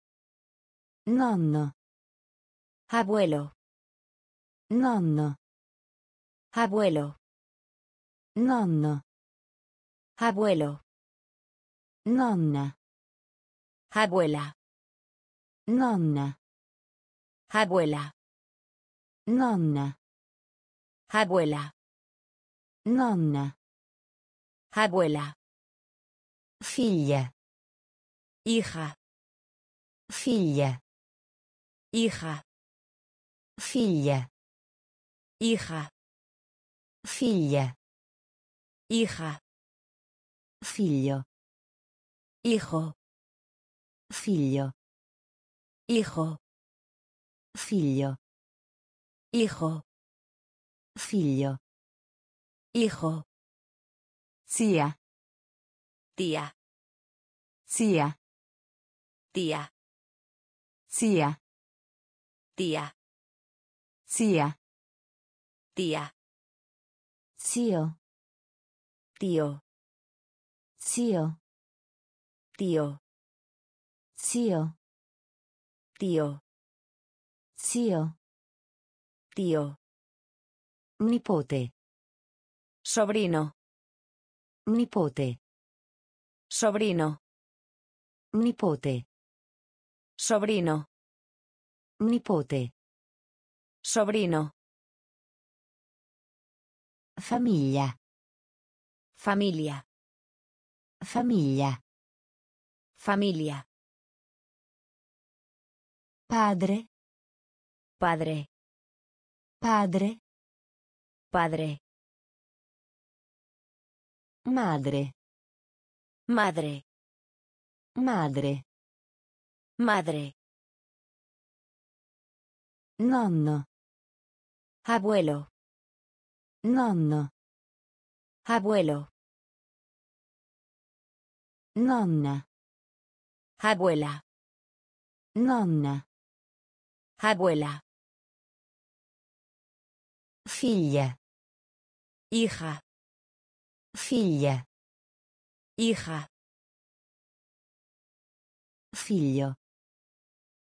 Nonno. Abuelo. Nonno. Abuelo. Nonno. Abuelo. Nonna. Abuela. Nonna. Abuela. Nonna. Abuela. Nonna. Abuela. Figlia. Hija. Figlia. Hija. Figlia. Hija. Figlia. Hija. Figlio. Hijo. Figlio. Hijo. Figlio. Hijo. Figlio. Hijo. Zia. Tía. Zia. Tía. Zia. Tía. Zia. Tía. Zio. Tío. Zio. Tío. Zio. Tío. Zio. Tío. Nipote. Sobrino. Nipote. Sobrino. Nipote. Sobrino. Nipote. Sobrino. Famiglia. Famiglia. Famiglia. Famiglia. Padre. Padre. Padre. Padre. Madre. Madre. Madre. Madre. Nonno. Abuelo. Nonno. Abuelo. Nonna. Abuela. Nonna. Abuela. Figlia. Hija. Figlia. Hija. Figlio.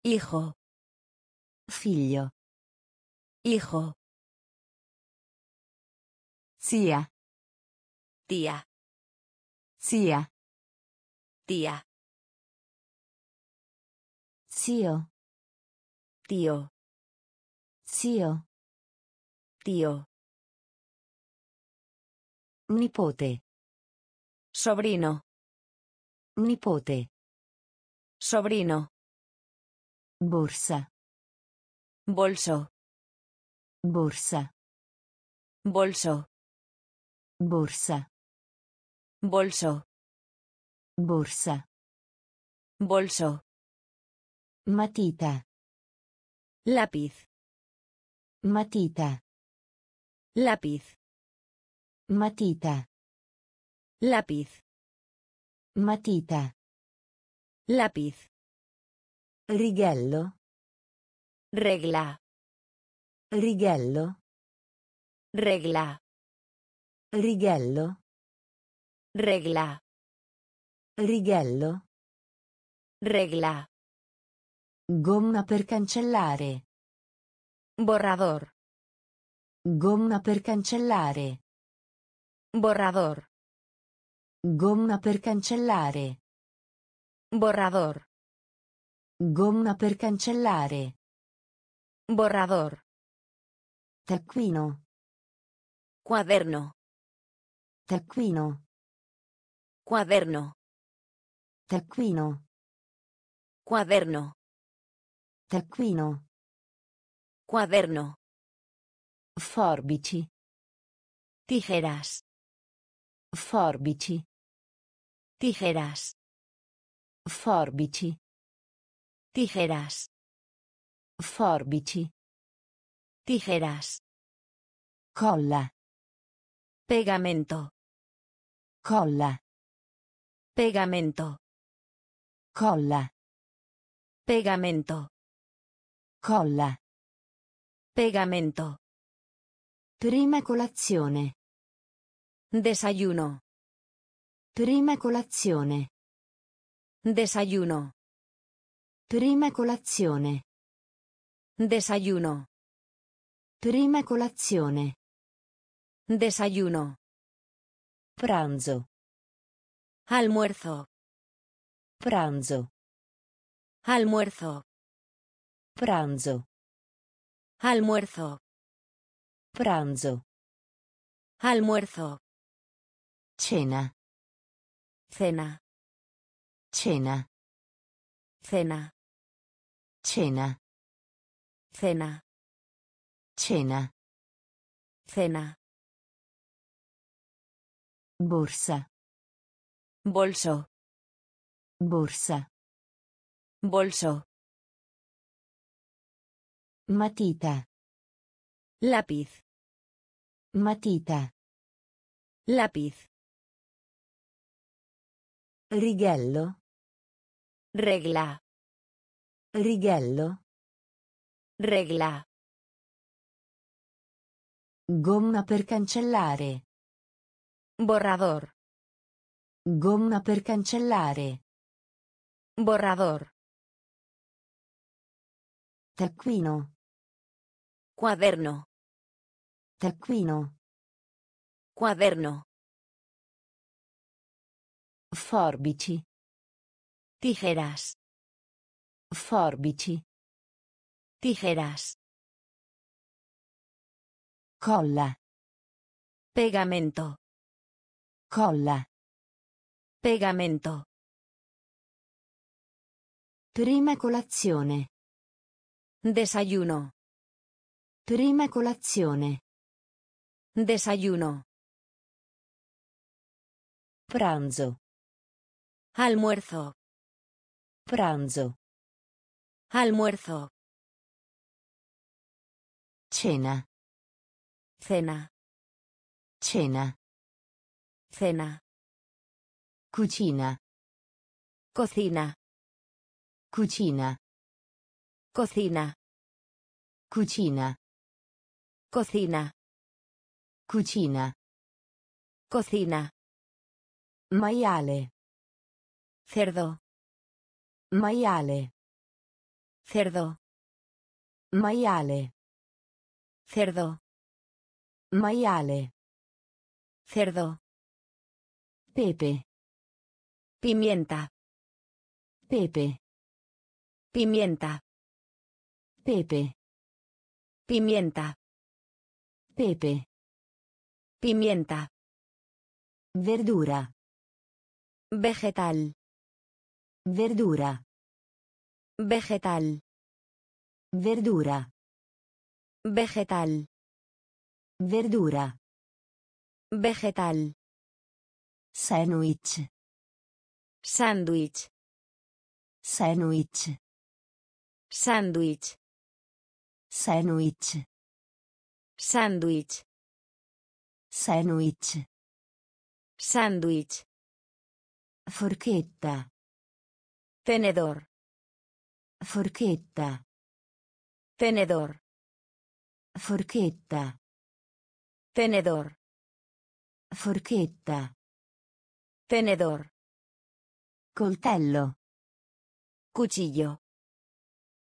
Hijo. Figlio. Hijo. Zia. Tía. Zia. Tía. Zio. Tío. Zio. Tío. Nipote. Sobrino. Nipote. Sobrino. Borsa. Bolso. Borsa. Bolso. Borsa. Bolso. Borsa. Bolso. Matita. Lápiz. Matita. Lápiz. Matita. Lápiz. Matita. Lápiz. Righello. Regla. Righello. Regla. Righello. Regla. Righello. Regla. Gomma per cancellare. Borrador. Gomma per cancellare. Borrador. Gomma per cancellare. Borrador. Gomma per cancellare. Borrador. Taccuino. Cuaderno. Taccuino. Cuaderno. Taccuino. Cuaderno. Taccuino. Cuaderno. Forbici. Tijeras. Forbici. Tijeras. Forbici. Tijeras. Forbici. Tijeras. Colla. Pegamento. Colla. Pegamento. Colla. Pegamento. Colla. Pegamento. Prima colazione. Desayuno. Prima colazione. Desayuno. Prima colazione. Desayuno. Prima colazione. Desayuno. Pranzo. Almuerzo. Pranzo. Almuerzo. Pranzo. Almuerzo. Pranzo. Almuerzo. Cena. Cena. Cena. Cena. Cena. Cena. Cena. Cena. Borsa. Bolso. Borsa. Bolso. Matita. Lápiz. Matita. Lápiz. Righello. Regla. Righello. Regla. Gomma per cancellare. Borrador. Gomma per cancellare. Borrador. Taccuino. Cuaderno. Taccuino. Cuaderno. Forbici. Tijeras. Forbici. Tijeras. Colla. Pegamento. Colla. Pegamento. Prima colazione. Desayuno. Prima colazione. Desayuno. Pranzo. Almuerzo. Pranzo. Almuerzo. Cena. Cena. Cena. Cena. Cucina. Cocina. Cucina. Cocina. Cucina. Cocina. Cucina. Cocina. Maiale. Cerdo. Maiale. Cerdo. Maiale. Cerdo. Maiale. Cerdo. Pepe. Pimienta. Pepe. Pimienta. Pepe. Pimienta. Pepe. Pimienta. Verdura. Vegetal. Verdura. Vegetal. Verdura. Vegetal. Verdura. Vegetal. Sándwich. Sándwich. Sándwich. Sándwich. Sándwich. Sándwich. Sándwich. Sándwich. Forchetta. Tenedor. Forchetta. Tenedor. Forchetta. Tenedor. Forchetta. Tenedor. Coltello. Cuchillo.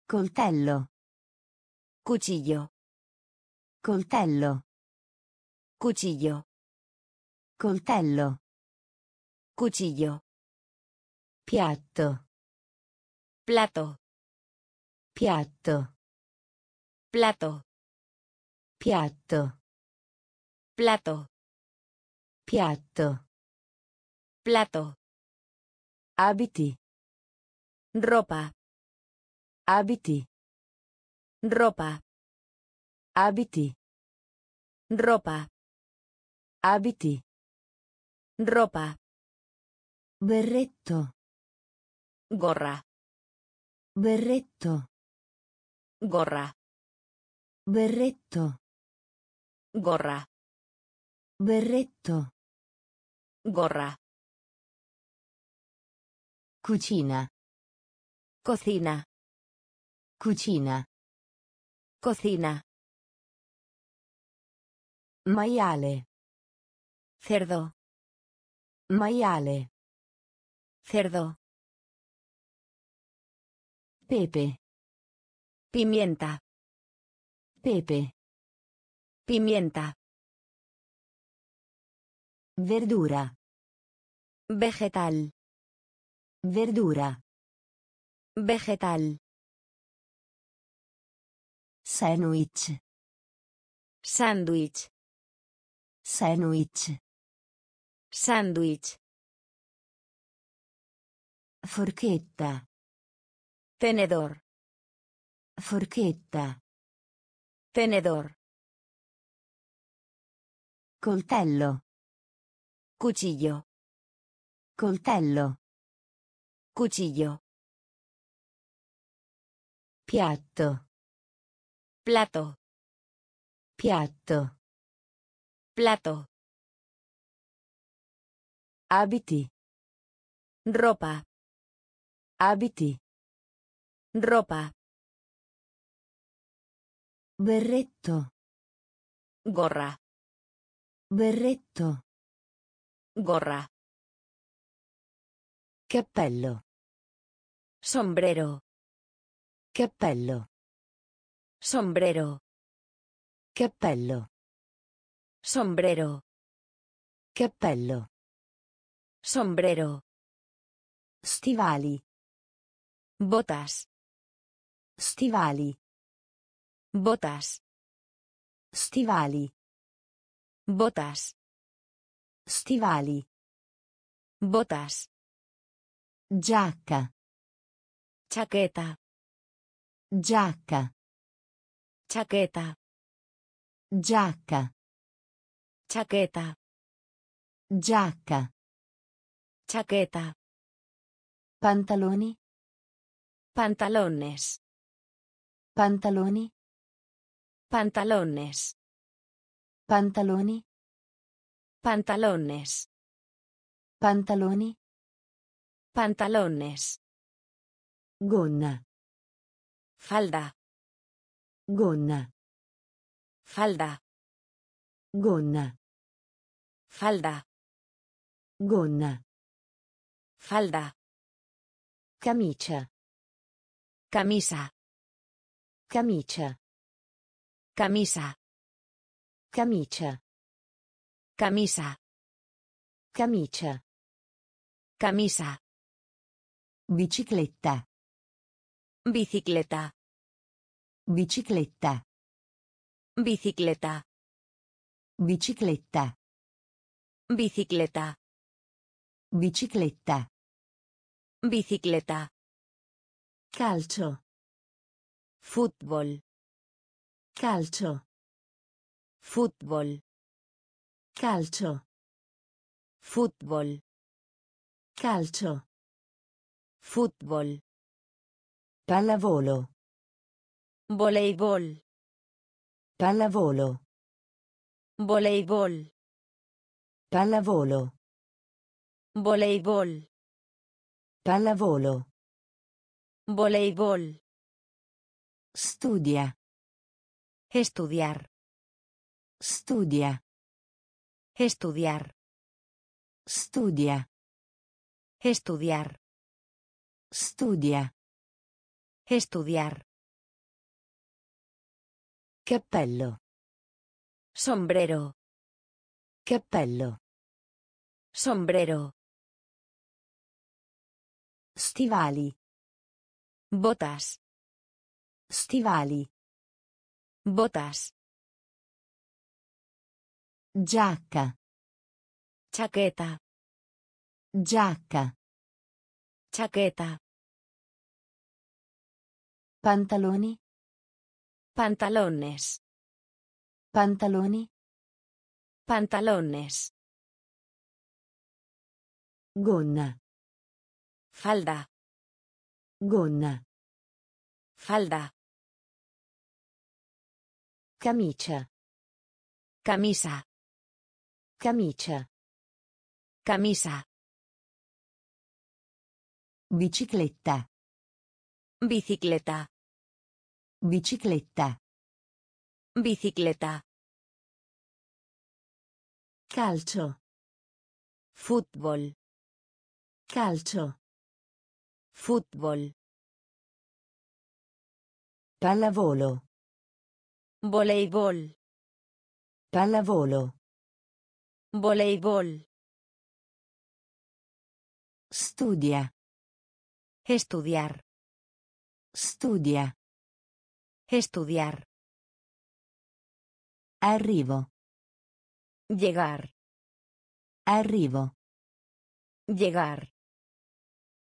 Coltello. Cuchillo. Coltello. Cuchillo. Coltello. Cuchillo. Piatto. Plato. Piatto. Plato. Piatto. Plato. Piatto. Plato. Abiti. Ropa. Abiti. Ropa. Abiti. Ropa. Abiti. Ropa. Berretto. Gorra. Berretto. Gorra. Berretto. Gorra. Berretto. Gorra. Cucina. Cocina. Cucina. Cocina. Maiale. Cerdo. Maiale. Cerdo. Pepe. Pimienta. Pepe. Pimienta. Verdura. Vegetal. Verdura. Vegetal. Sándwich. Sándwich. Sándwich. Sándwich. Forchetta. Tenedor. Forchetta. Tenedor. Coltello. Cuchillo. Coltello. Cuchillo. Piatto. Plato. Piatto. Plato. Abiti. Ropa. Abiti. Ropa. Berretto. Gorra. Berretto. Gorra. Cappello. Sombrero. Cappello. Sombrero. Cappello. Sombrero. Cappello. Sombrero. Stivali. Botas. Stivali. Botas. Stivali. Botas. Stivali. Botas. Giacca. Chaqueta. Giacca. Chaqueta. Giacca. Chaqueta. Giacca. Chaqueta. Pantaloni. Pantalones. Pantaloni. Pantalones. Pantaloni. Pantalones. Pantaloni. Pantalones. Gonna. Falda. Gonna. Falda. Gonna. Falda. Gonna. Falda. Camicia. Camisa. Camicia. Camisa. Camicia. Camisa. Camicia. Camisa. Bicicletta. Bicicleta. Bicicletta. Bicicleta. Bicicletta. Bicicleta. Bicicletta. Bicicleta. Calcio. Fútbol. Calcio. Fútbol. Calcio. Fútbol. Calcio. Fútbol. Pallavolo. Voleibol. Pallavolo. Voleibol. Pallavolo. Voleibol. Pallavolo. Voleibol. Studia. Estudiar. Studia. Estudiar. Studia. Estudiar. Studia. Estudiar. Cappello. Sombrero. Cappello. Sombrero. Stivali. Botas. Stivali. Botas. Giacca. Chaqueta. Giacca. Chaqueta. Pantaloni. Pantalones. Pantaloni. Pantalones. Gonna. Falda. Gonna. Falda. Camicia. Camisa. Camicia. Camisa. Bicicletta. Bicicleta. Bicicletta. Bicicleta. Calcio. Fútbol. Calcio. Fútbol. Pallavolo. Voleibol. Pallavolo. Voleibol. Studia. Estudiar. Studia. Estudiar. Arrivo. Llegar. Arrivo. Llegar.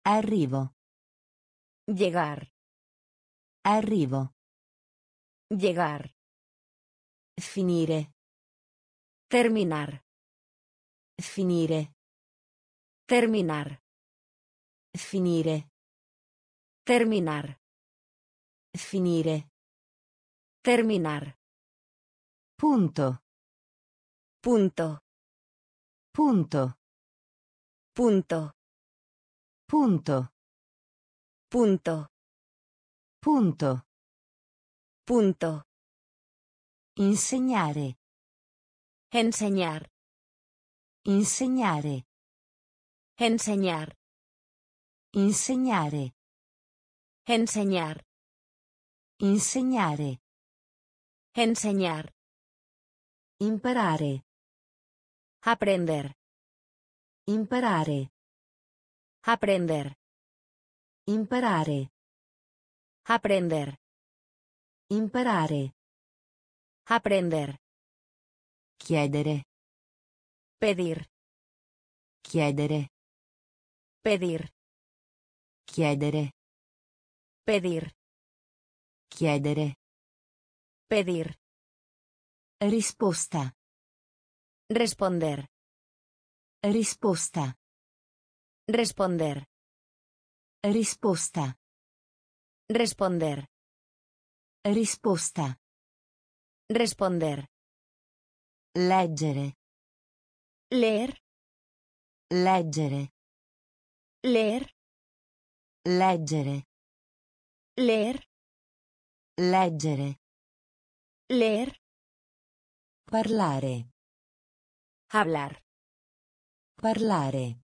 Arrivo. Llegar. Arrivo. Llegar. Finire. Terminar. Finire. Terminar. Finire. Terminar. Finire. Terminar. Punto. Punto. Punto. Punto. Punto. Punto. Punto. Punto. Insegnare. Enseñar. Insegnare. Enseñar. Insegnare. Enseñar. Insegnare. Enseñar. Imparare. Aprender. Imparare. Aprender. Imparare. Aprender. Imparare. Aprender. Chiedere. Pedir. Chiedere. Pedir. Chiedere. Pedir. Chiedere. Pedir. Risposta. Responder. Risposta. Responder. Risposta. Responder. Risposta. Responder. Leggere. Leer. Leggere. Leer. Leggere. Leer. Leggere. Leer. Parlare. Hablar. Parlare.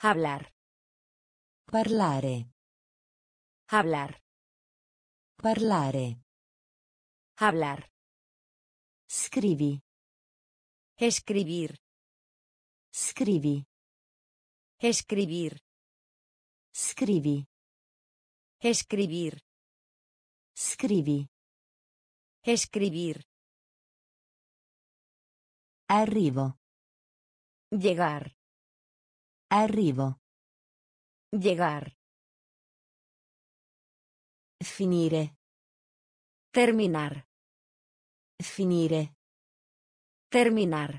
Hablar. Parlare. Hablar. Parlare. Hablar. Scrivi. Escribir. Scrivi. Escribir. Scrivi. Escribir. Scrivi. Escribir. Arrivo. Llegar. Arrivo. Llegar. Finire. Terminar. Finire. Terminar.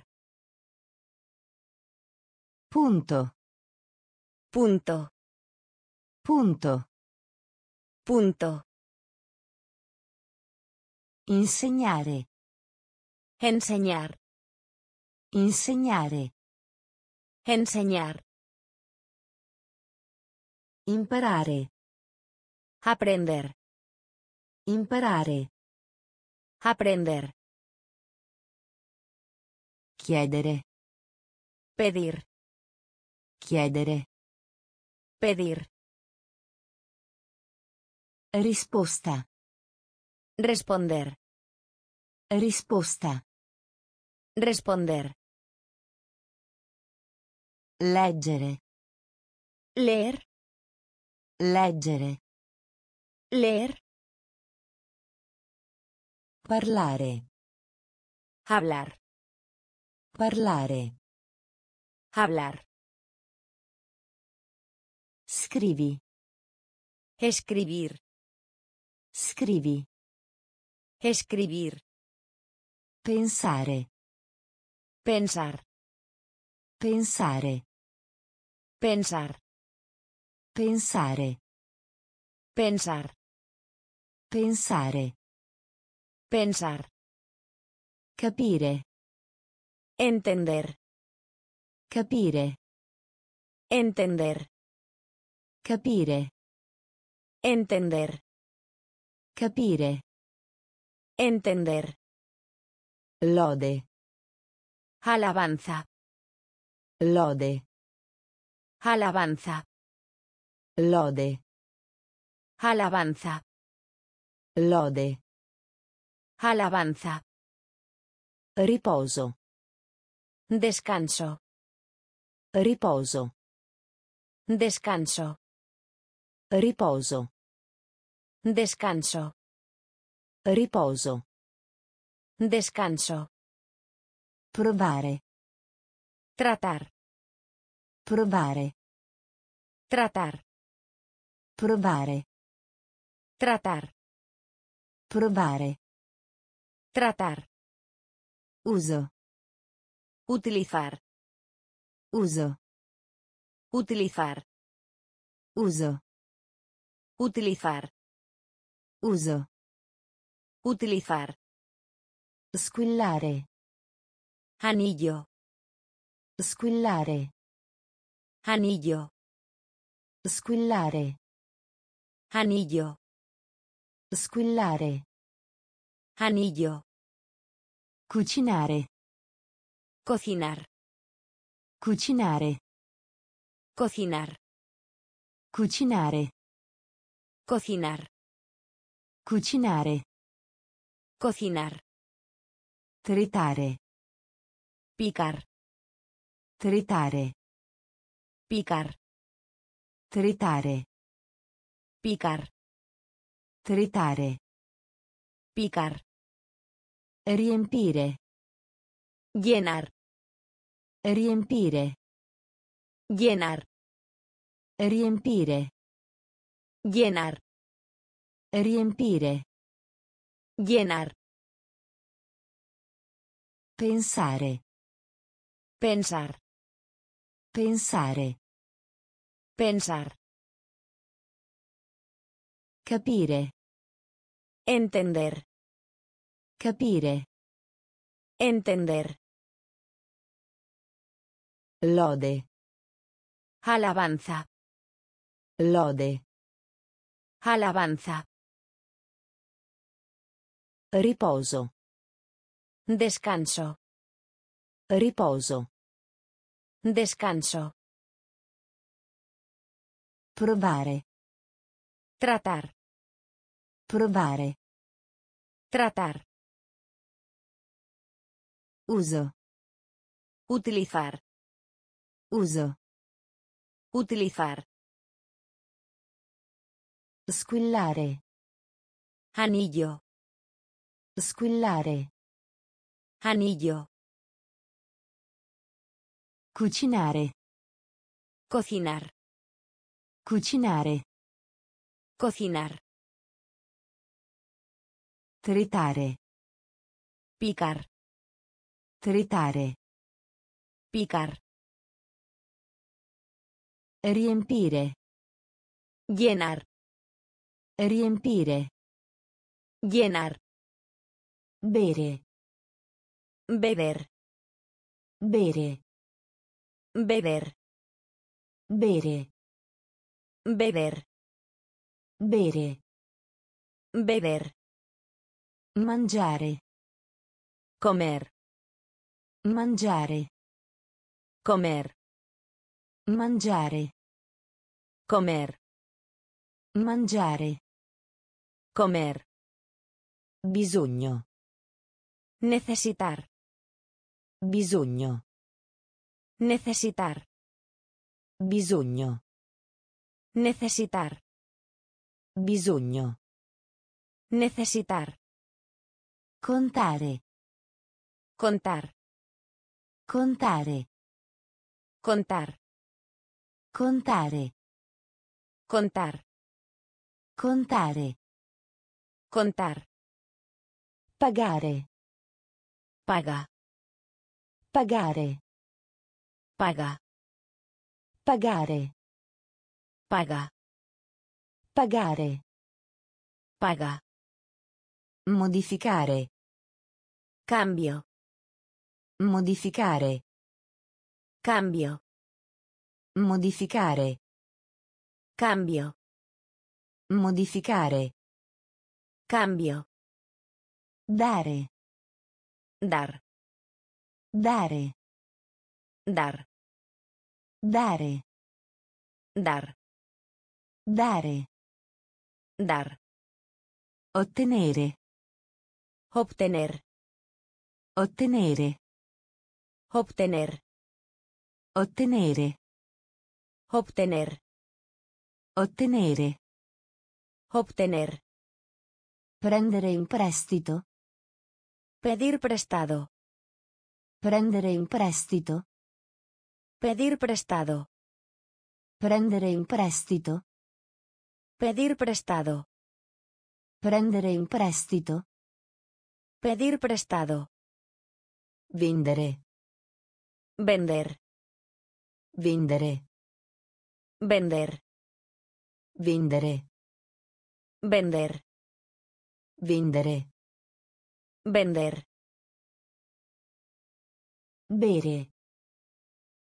Punto. Punto. Punto. Punto. Insegnare. Enseñar. Insegnare. Enseñar. Imparare. Aprender. Imparare. Aprender. Chiedere. Pedir. Chiedere. Pedir. Risposta. Responder. Risposta. Responder. Leggere. Leer. Leggere. Leer. Parlare. Hablar. Parlare. Hablar. Scrivi. Escribir. Scrivi. Escribir. Pensare. Pensar. Pensare. Pensar. Pensare. Pensar. Pensare. Pensar. Capire. Entender. Capire. Entender. Capire. Entender. Capire. Entender. Lode. Alabanza. Lode. Alabanza. Lode. Alabanza. Lode. Alabanza. Riposo. Descanso. Riposo. Descanso. Riposo. Descanso. Riposo. Descanso. Provare. Tratar. Provare. Tratar. Provare. Tratar. Provare. Tratar. Uso. Utilizar. Uso. Utilizar. Uso. Utilizar. Uso. Utilizar. Squillare. Anillo. Squillare. Anillo. Squillare. Anillo. Squillare. Anillo. Cucinare. Cocinar. Cucinare. Cocinar. Cucinare. Cocinar. Cucinare. Cocinar. Tritare. Picar. Tritare. Picar. Tritare. Picar. Tritare. Picar. Riempire. Llenar. Riempire. Llenar. Riempire. Llenar. Riempire. Llenar. Pensare. Pensar. Pensare. Pensar. Capire. Entender. Capire. Entender. Lode. Alabanza. Lode. Alabanza. Riposo. Descanso. Riposo. Descanso. Provare. Tratar. Provare. Tratar. Uso. Utilizar. Uso. Utilizar. Squillare. Anillo. Squillare. Anillo. Cucinare. Cocinar. Cucinare. Cocinar. Tritare. Picar. Tritare. Picar. Riempire. Llenar. Riempire. Llenar. Bere. Beber. Bere. Beber. Bere. Beber. Bere. Beber. Mangiare. Comer. Mangiare. Comer. Mangiare. Comer. Mangiare. Comer. Bisogno. Necesitar. Bisogno. Necesitar. Bisogno. Necesitar. Bisogno. Necesitar. Contare. Contar. Contare. Contar. Contare. Contar. Contare. Contar. Pagare. Paga. Pagare. Paga. Pagare. Paga. Pagare. Paga. Modificare. Cambio. Modificare. Cambio. Modificare. Cambio. Modificare. Cambio. Dare. Dar. Dare. Dar. Dare. Dar. Dare. Dar. Ottenere. Obtener. Ottenere. Obtener. Ottenere. Obtener. Ottenere. Obtener. Prendere in prestito. Pedir prestado. Prendere in prestito. Pedir prestado. Prendere in prestito. Pedir prestado. Prendere in prestito. Pedir prestado. Vendere. Vender. Vendere. Vender. Vendere. Vender. Vendere. Vender. Bere.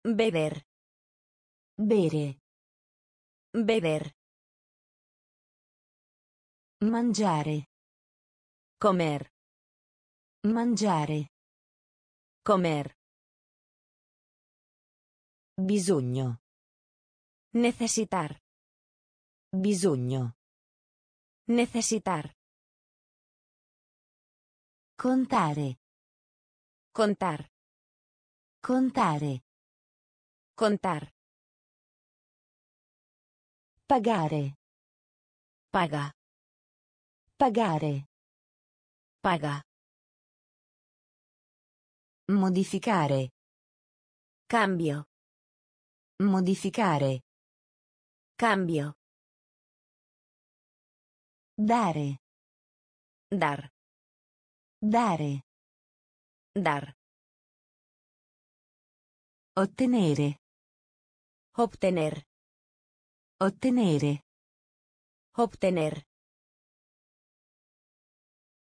Beber. Bere. Beber. Mangiare. Comer. Mangiare. Comer. Bisogno. Necesitar. Bisogno. Necesitar. Contare. Contar. Contare. Contar. Pagare. Paga. Pagare. Paga. Modificare. Cambio. Modificare. Cambio. Dare. Dar. Dare. Dar. Ottenere. Obtener. Ottenere. Obtener.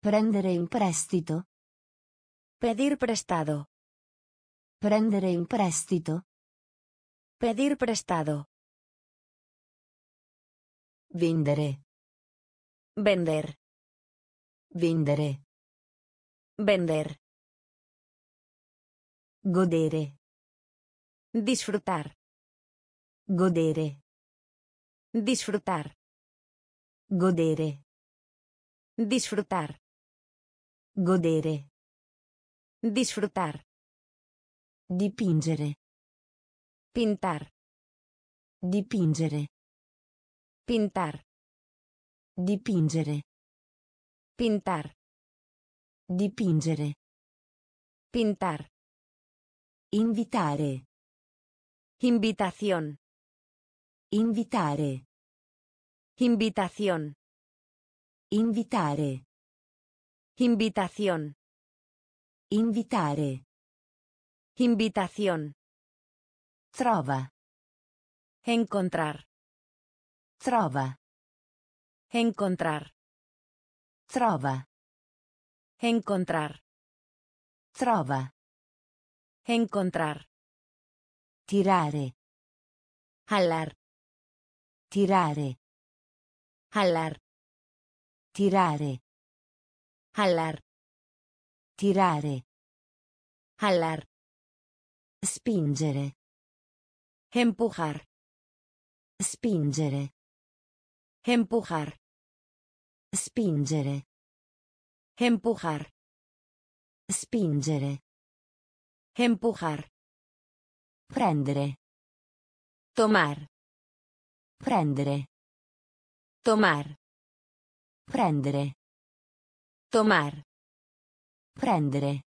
Prendere in prestito. Pedir prestado. Prendere in prestito. Pedir prestado. Vendere. Vender. Vendere. Vender. Godere. Disfrutar. Godere. Disfrutar. Godere. Disfrutar. Godere. Disfrutar. Dipingere. Pintar. Dipingere. Pintar. Dipingere. Pintar. Dipingere. Pintar. Invitare. Invitación. Invitare. Invitación. Invitare. Invitación. Invitare. Invitación. Trova. Encontrar. Trova. Encontrar. Trova. Encontrar. Trova. Encontrar. Tirare. Jalar. Tirare. Jalar. Tirare. Jalar. Tirare. Jalar. Spingere. Empujar. Spingere. Empujar. Spingere. Empujar. Spingere. Empujar. Prendere. Tomar. Prendere. Tomar. Prendere. Tomar. Prendere.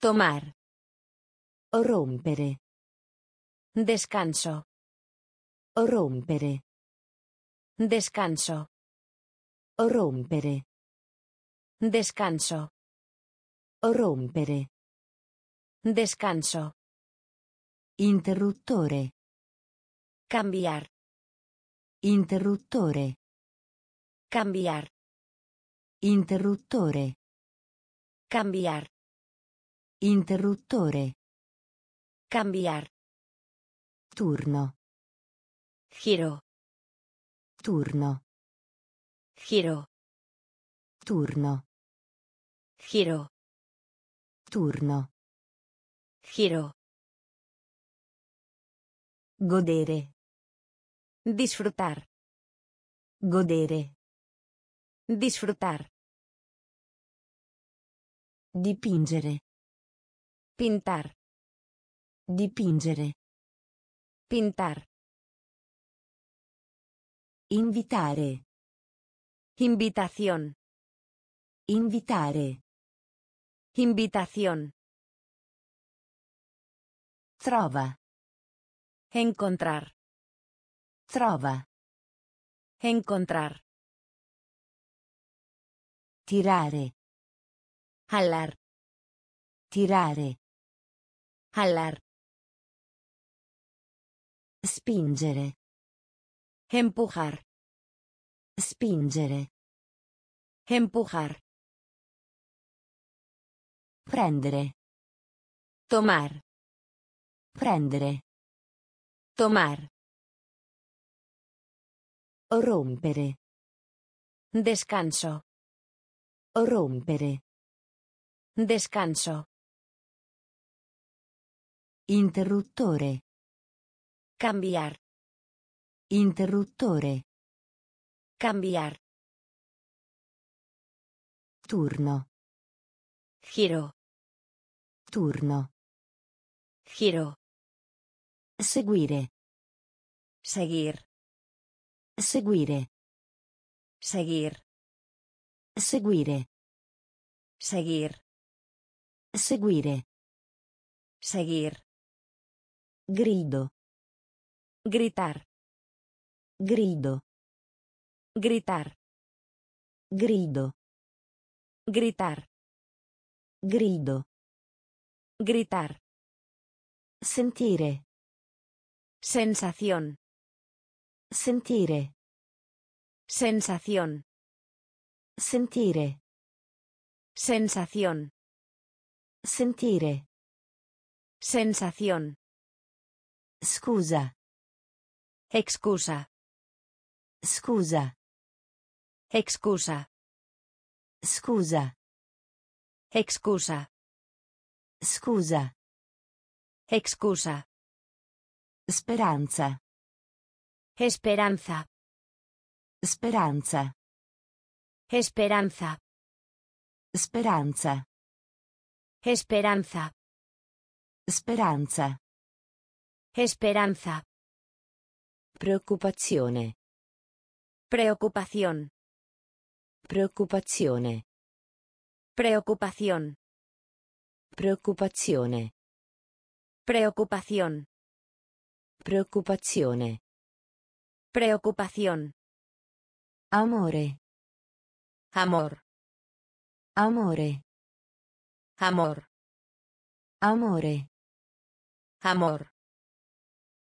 Tomar. Rompere. Descanso. Rompere. Descanso. Rompere. Descanso. Rompere. Descanso. Interruttore. Cambiar. Interruttore. Cambiar. Interruttore. Cambiar. Interruttore. Cambiar. Turno. Giro. Turno. Giro. Turno. Giro. Turno. Giro. Godere. Disfrutar. Godere. Disfrutar. Dipingere. Pintar. Dipingere. Pintar. Invitare. Invitación. Invitare. Invitación. Trova. Encontrar. Trova. Encontrar. Tirare. Jalar. Tirare. Jalar. Spingere. Empujar. Spingere. Empujar. Prendere. Tomar. Prendere. Tomar. Rompere. Descanso. Rompere. Descanso. Interruttore. Cambiar. Interruttore. Cambiar. Turno. Giro. Turno. Giro. Seguire. Seguir. Seguire. Seguir. Seguire. Seguir. Seguire. Seguir. Grido. Gritar. Grido. Gritar. Grido. Gritar. Grido. Gritar. Sentire. Sensación. Sentire. Sensación. Sentire. Sensación. Sentire. Sensación. Scusa. Excusa. Scusa. Excusa. Scusa. Excusa. Scusa. Excusa. Speranza. Esperanza. Speranza. Esperanza. Speranza. Esperanza. Speranza. Esperanza. Preoccupazione. Preoccupazione. Preoccupazione. Preoccupazione. Preoccupazione. Preoccupazione. Preoccupazione. Preoccupazione. Amore. Amor. Amore. Amor. Amore. Amor.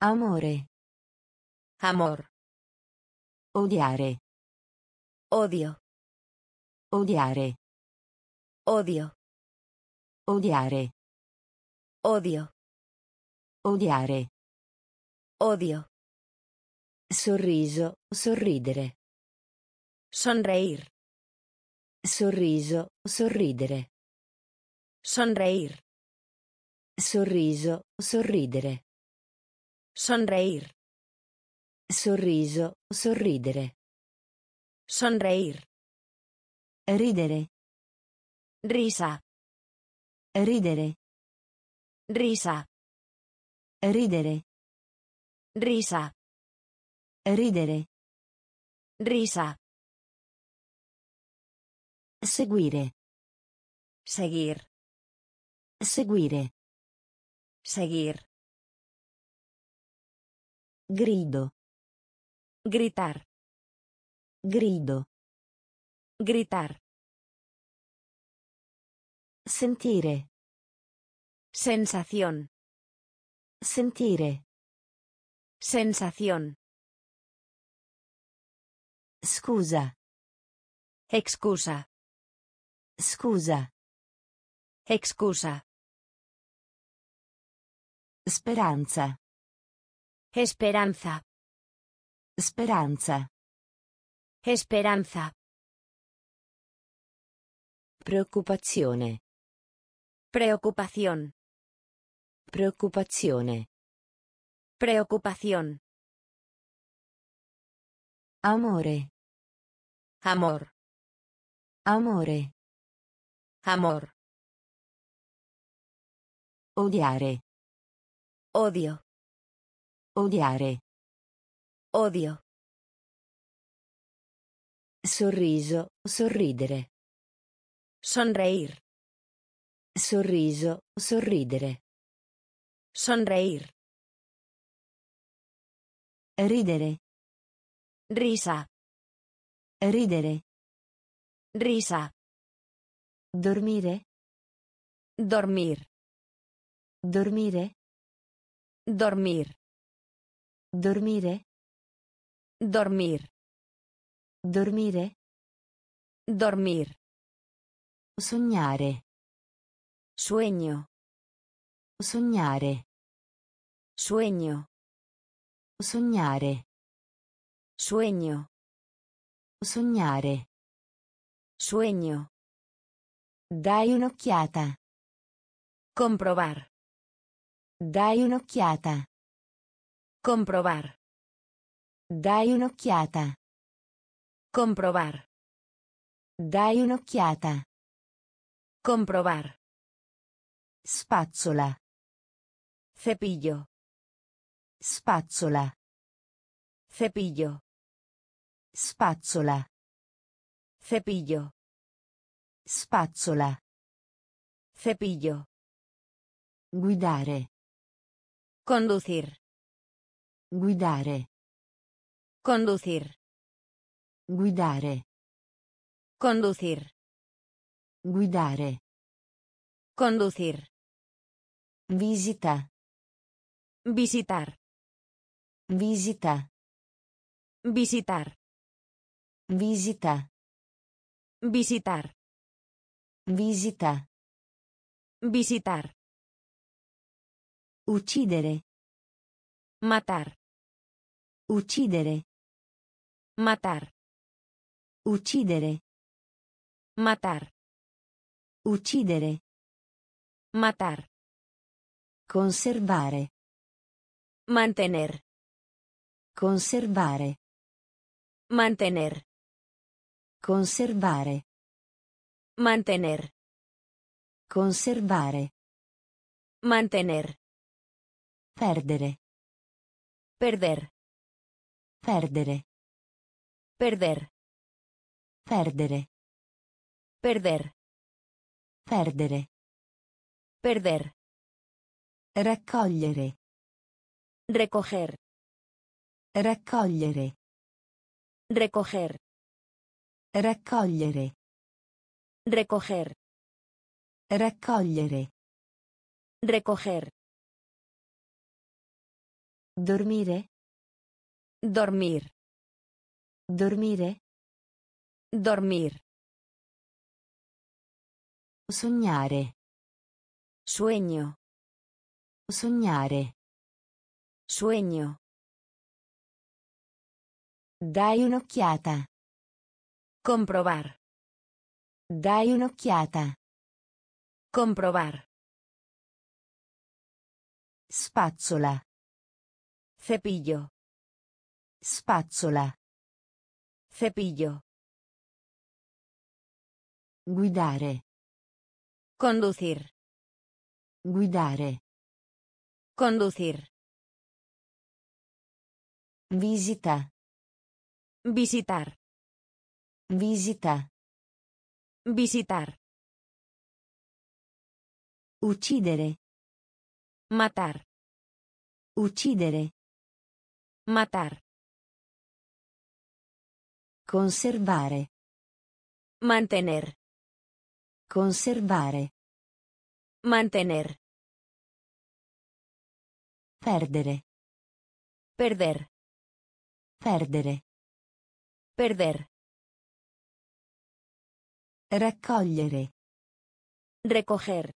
Amore. Amor. Odiare. Odio. Odiare. Odio. Odiare. Odio. Odiare. Odio. Sorriso, sorridere. Sonreír. Sorriso, sorridere. Sonreír. Sorriso, sorridere. Sonreír. Sorriso, sorridere. Sonreír. Ridere. Risa. Ridere. Risa. Ridere. Risa. Ridere. Risa. Seguire. Seguir. Seguire. Seguir. Grido. Gritar. Grido. Gritar. Sentire. Sensación. Sentire. Sensación. Scusa. Excusa. Scusa. Excusa. Speranza. Esperanza. Speranza. Esperanza. Preoccupazione. Preoccupazione. Preoccupazione. Preoccupazione. Amore. Amor. Amore. Amor. Odiare. Odio. Odiare. Odio. Sorriso, sorridere. Sonreír. Sorriso, sorridere. Sonreír. Ridere. Risa. Ridere. Risa. Dormire. Dormir. Dormire. Dormir. Dormire. Dormir. Dormire. Dormir. Sognare. Sueño. Sognare. Sueño. Sognare. Sueño. Sognare. Sueño. Dai un'occhiata. Comprobar. Dai un'occhiata. Comprobar. Dai un'occhiata. Comprobar. Dai un'occhiata. Comprobar. Spazzola. Cepillo. Spazzola. Cepillo. Spazzola. Cepillo. Spazzola. Cepillo. Guidare. Conducir. Guidare. Conducir. Guidare. Conducir. Guidare. Conducir. Visita. Visitar. Visita. Visitar. Visita. Visitar. Visita. Visitar. Uccidere. Matar. Uccidere. Matar. Uccidere. Matar. Uccidere. Matar. Conservare. Mantener. Conservare. Mantener. Conservare. Mantener. Conservare. Mantener. Perdere. Perder. Perdere. Perder. Perdere. Perder. Perdere. Perder. Raccogliere. Recoger. Raccogliere. Recoger. Raccogliere. Recoger. Raccogliere. Recoger. Dormire. Dormir. Dormire. Dormir. Sognare. Sueño. Sognare. Sueño. Dai un'occhiata. Comprobar. Dai un'occhiata. Comprobar. Spazzola. Cepillo. Spazzola. Cepillo. Guidare. Conducir. Guidare. Conducir. Visita. Visitar. Visita. Visitar. Uccidere. Matar. Uccidere. Matar. Conservare. Mantener. Conservare. Mantener. Perdere. Perder. Perdere. Perder. Raccogliere. Recoger.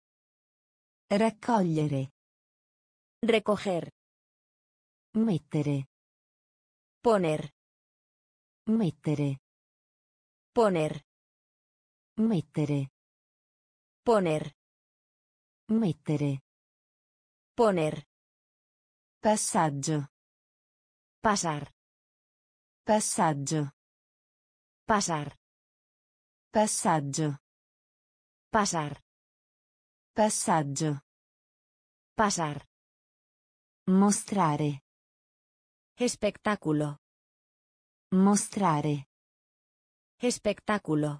Raccogliere. Recoger. Mettere. Poner. Mettere. Poner. Mettere. Poner. Mettere. Poner. Passaggio. Pasar. Passaggio. Pasar. Passaggio. Pasar. Passaggio. Pasar. Mostrare. Espectáculo. Mostrare. Espectáculo.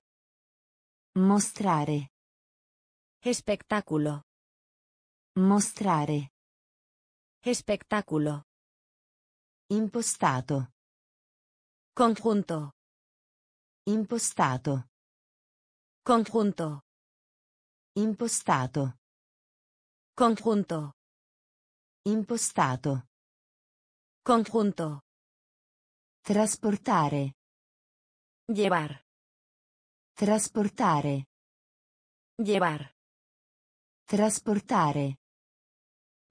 Mostrare. Espectáculo. Mostrare. Espectáculo. Impostato. Conjunto. Impostato. Conjunto. Impostato. Conjunto. Impostato. Conjunto. Trasportare. Llevar. Trasportare. Llevar. Trasportare.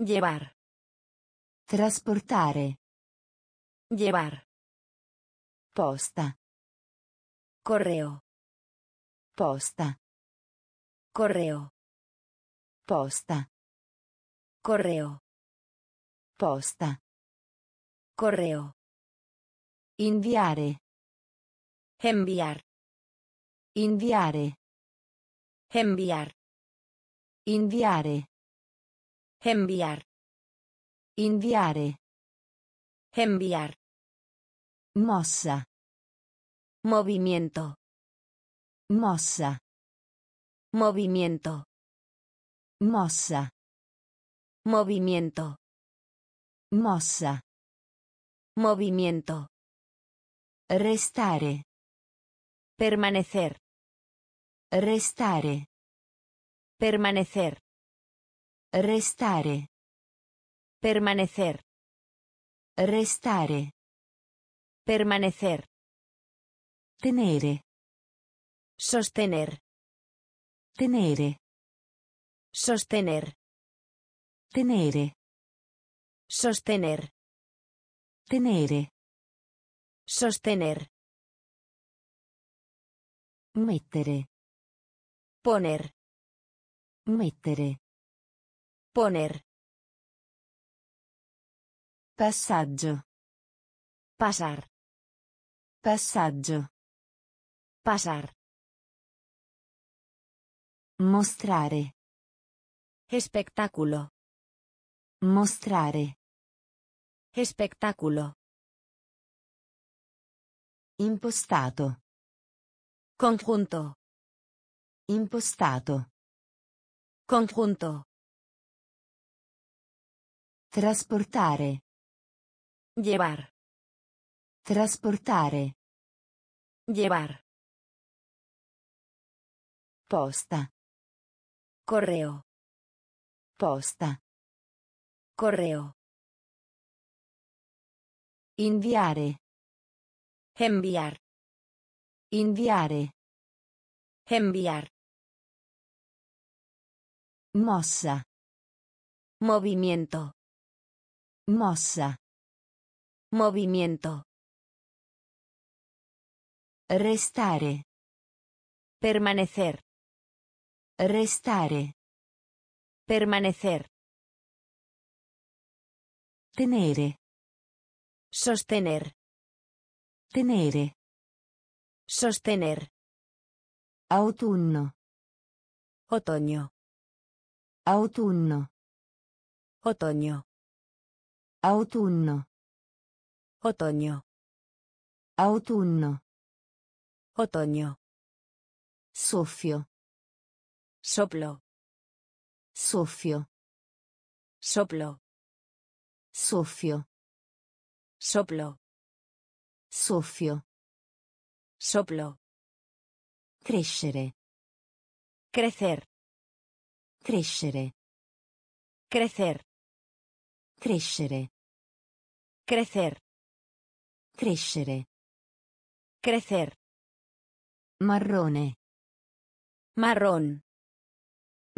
Llevar. Trasportare. Llevar. Posta. Correo. Posta. Correo. Posta. Correo. Posta. Correo. Inviare. Enviar. Inviare. Enviar. Inviare. Enviar. Inviare. Enviar. Mossa. Movimiento. Mossa. Movimiento. Mossa. Movimiento. Mossa. Movimiento. Restare. Permanecer. Restare. Permanecer. Restare. Permanecer. Restare. Permanecer. Tenere. Sostener. Tenere. Sostener. Tenere. Sostener. Tenere. Sostener. Mettere. Poner. Mettere. Poner. Passaggio. Pasar. Passaggio. Pasar. Mostrare. Espectáculo. Mostrare. Espectáculo. Impostato. Conjunto. Impostato. Conjunto. Trasportare. Llevar. Trasportare. Llevar. Posta. Correo. Posta. Correo. Inviare. Enviar. Inviare. Enviar. Mossa. Movimiento. Mossa. Movimiento. Restare. Permanecer. Restare. Permanecer. Tenere. Sostener. Tenere. Sostener. Autunno. Otoño. Autunno. Otoño. Autunno. Otoño. Autunno. Otoño. Soffio. Soplo. Soffio. Soplo. Soffio. Soplo. Soffio. Soplo. Crescere. Crecer. Crescere. Crecer. Crescere. Crecer. Crescere. Crecer. Marrone. Marrón.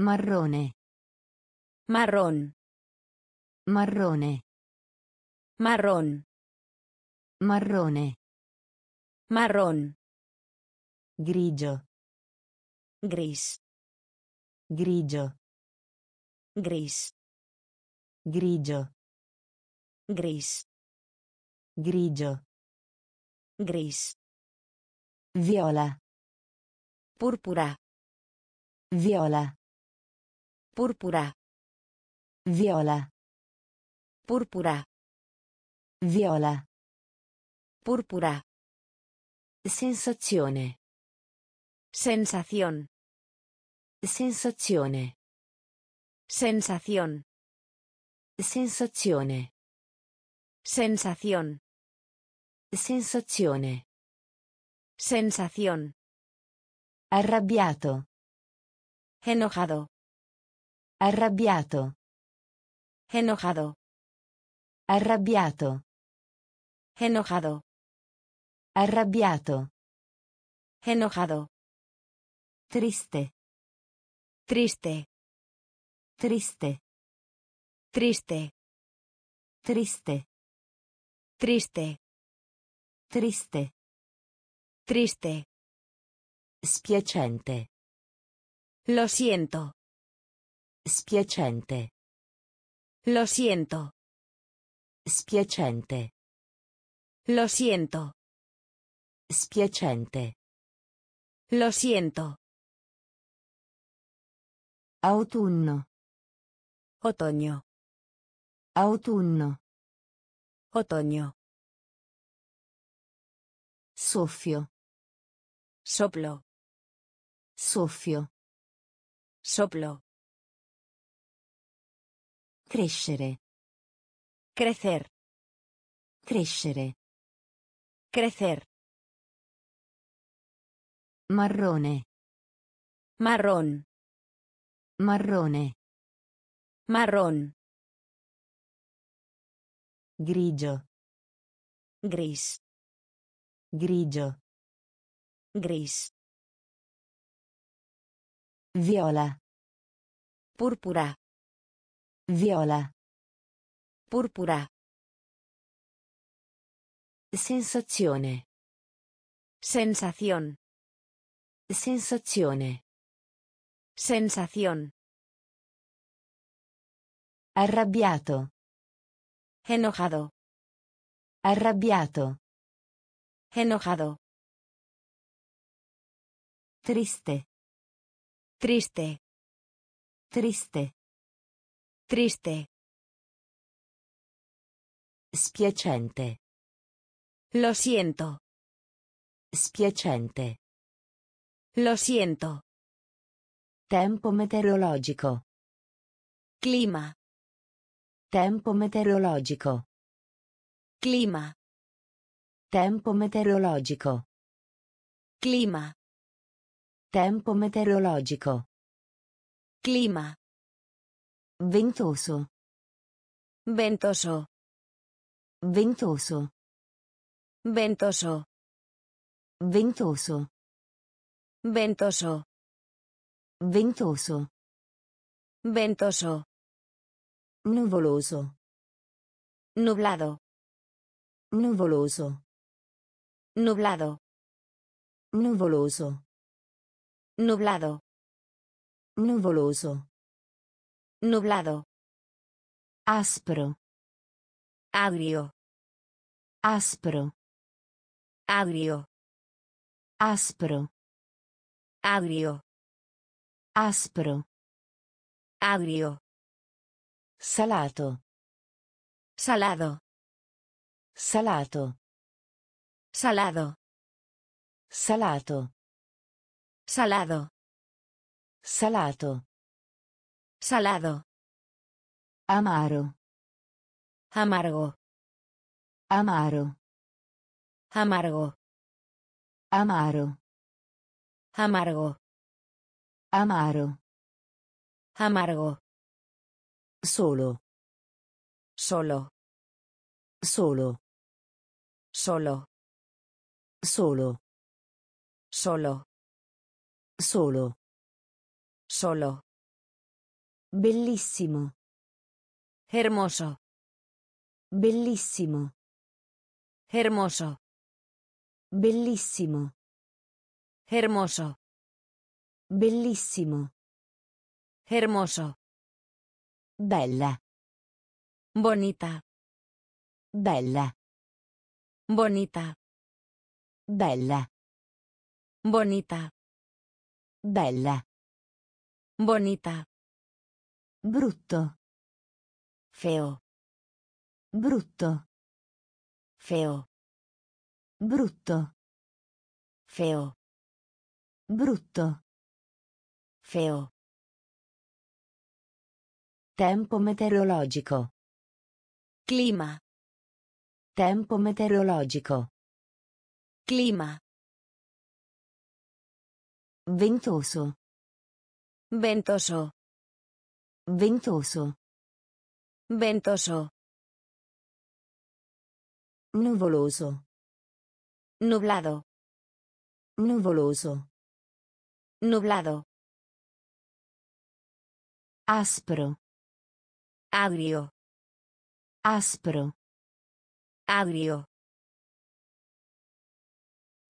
Marrone. Marrón. Marrone. Marrón. Marrone. Marrón. Grigio. Gris. Grigio. Gris. Grigio. Gris. Grigio. Gris. Viola. Púrpura. Viola. Púrpura. Viola. Púrpura. Viola. Púrpura. Sensazione. Sensación. Sensazione. Sensación. Sensazione. Sensación. Sensazione. Sensación. Arrabbiato. Enojado. Arrabbiato. Enojado. Arrabbiato. Enojado. Arrabbiato. Enojado. Triste. Triste. Triste. Triste. Triste. Triste. Triste. Triste. Spiacente. Lo siento. Spiacente. Lo siento. Spiacente. Lo siento. Spiacente. Lo siento. Autunno. Otoño. Autunno. Otoño. Soffio. Soplo. Soffio. Soplo. Crescere. Crecer. Crescere. Crecer. Marrone. Marrón. Marrone. Marrón. Grigio. Gris. Grigio. Gris. Viola. Púrpura. Viola. Púrpura. Sensazione. Sensación. Sensazione. Sensación. Arrabbiato. Enojado. Arrabbiato. Enojado. Triste. Triste. Triste. Triste. Spiacente. Lo siento. Spiacente. Lo siento. Tempo meteorologico. Clima. Tempo meteorologico. Clima. Tempo meteorologico. Clima. Tempo meteorologico. Clima. Ventoso. Ventoso. Ventoso. Ventoso. Ventoso. Ventoso. Ventoso. Ventoso. Nuvoloso. Nublado. Nuvoloso. Nublado. Nuvoloso. Nublado. Nuvoloso. Nublado. Aspro. Agrio. Aspro. Agrio. Aspro. Agrio. Aspro. Agrio. Salato. Salado. Salato. Salado. Salato. Salado. Salato. Salado. Amaro. Amargo. Amaro. Amargo. Amaro. Amargo. Amaro. Amargo. Solo. Solo. Solo. Solo. Solo. Solo. Solo. Solo. Bellissimo. Hermoso. Bellissimo. Hermoso. Bellissimo. Hermoso. Bellissimo. Hermoso. Bella. Bonita. Bella. Bonita. Bella. Bonita. Bella. Bonita. Brutto. Feo. Brutto. Feo. Brutto. Feo. Brutto. Feo. Tempo meteorologico. Clima. Tempo meteorologico. Clima. Ventoso. Ventoso. Ventoso. Ventoso. Nuvoloso. Nublado. Nuvoloso. Nublado. Aspro. Agrio. Aspro. Agrio.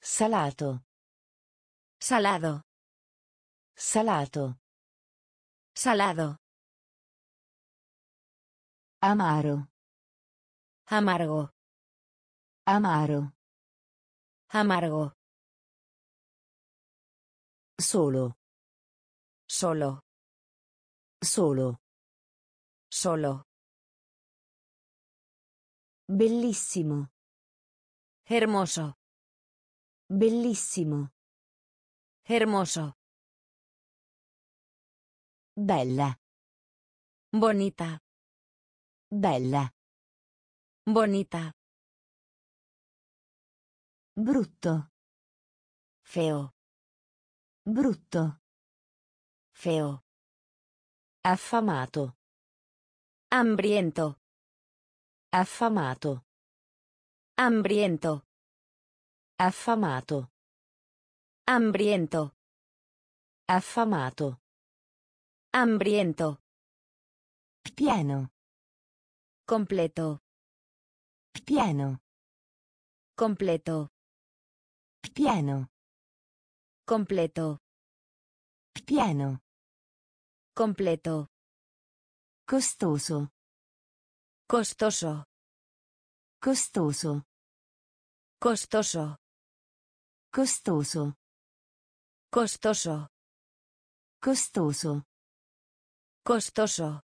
Salato. Salado. Salato. Salado. Amaro. Amargo. Amaro. Amargo. Solo. Solo. Solo. Solo. Bellissimo. Hermoso. Bellissimo. Hermoso. Bella. Bonita. Bella. Bonita. Brutto. Feo. Brutto. Feo. Affamato. Hambriento. Affamato. Hambriento. Affamato. Hambriento. Affamato. Hambriento. Piano. Completo. Piano. Completo. Piano. Completo. Piano. Completo. Costoso. Costoso. Costoso. Costoso. Costoso. Costoso. Costoso. Costoso.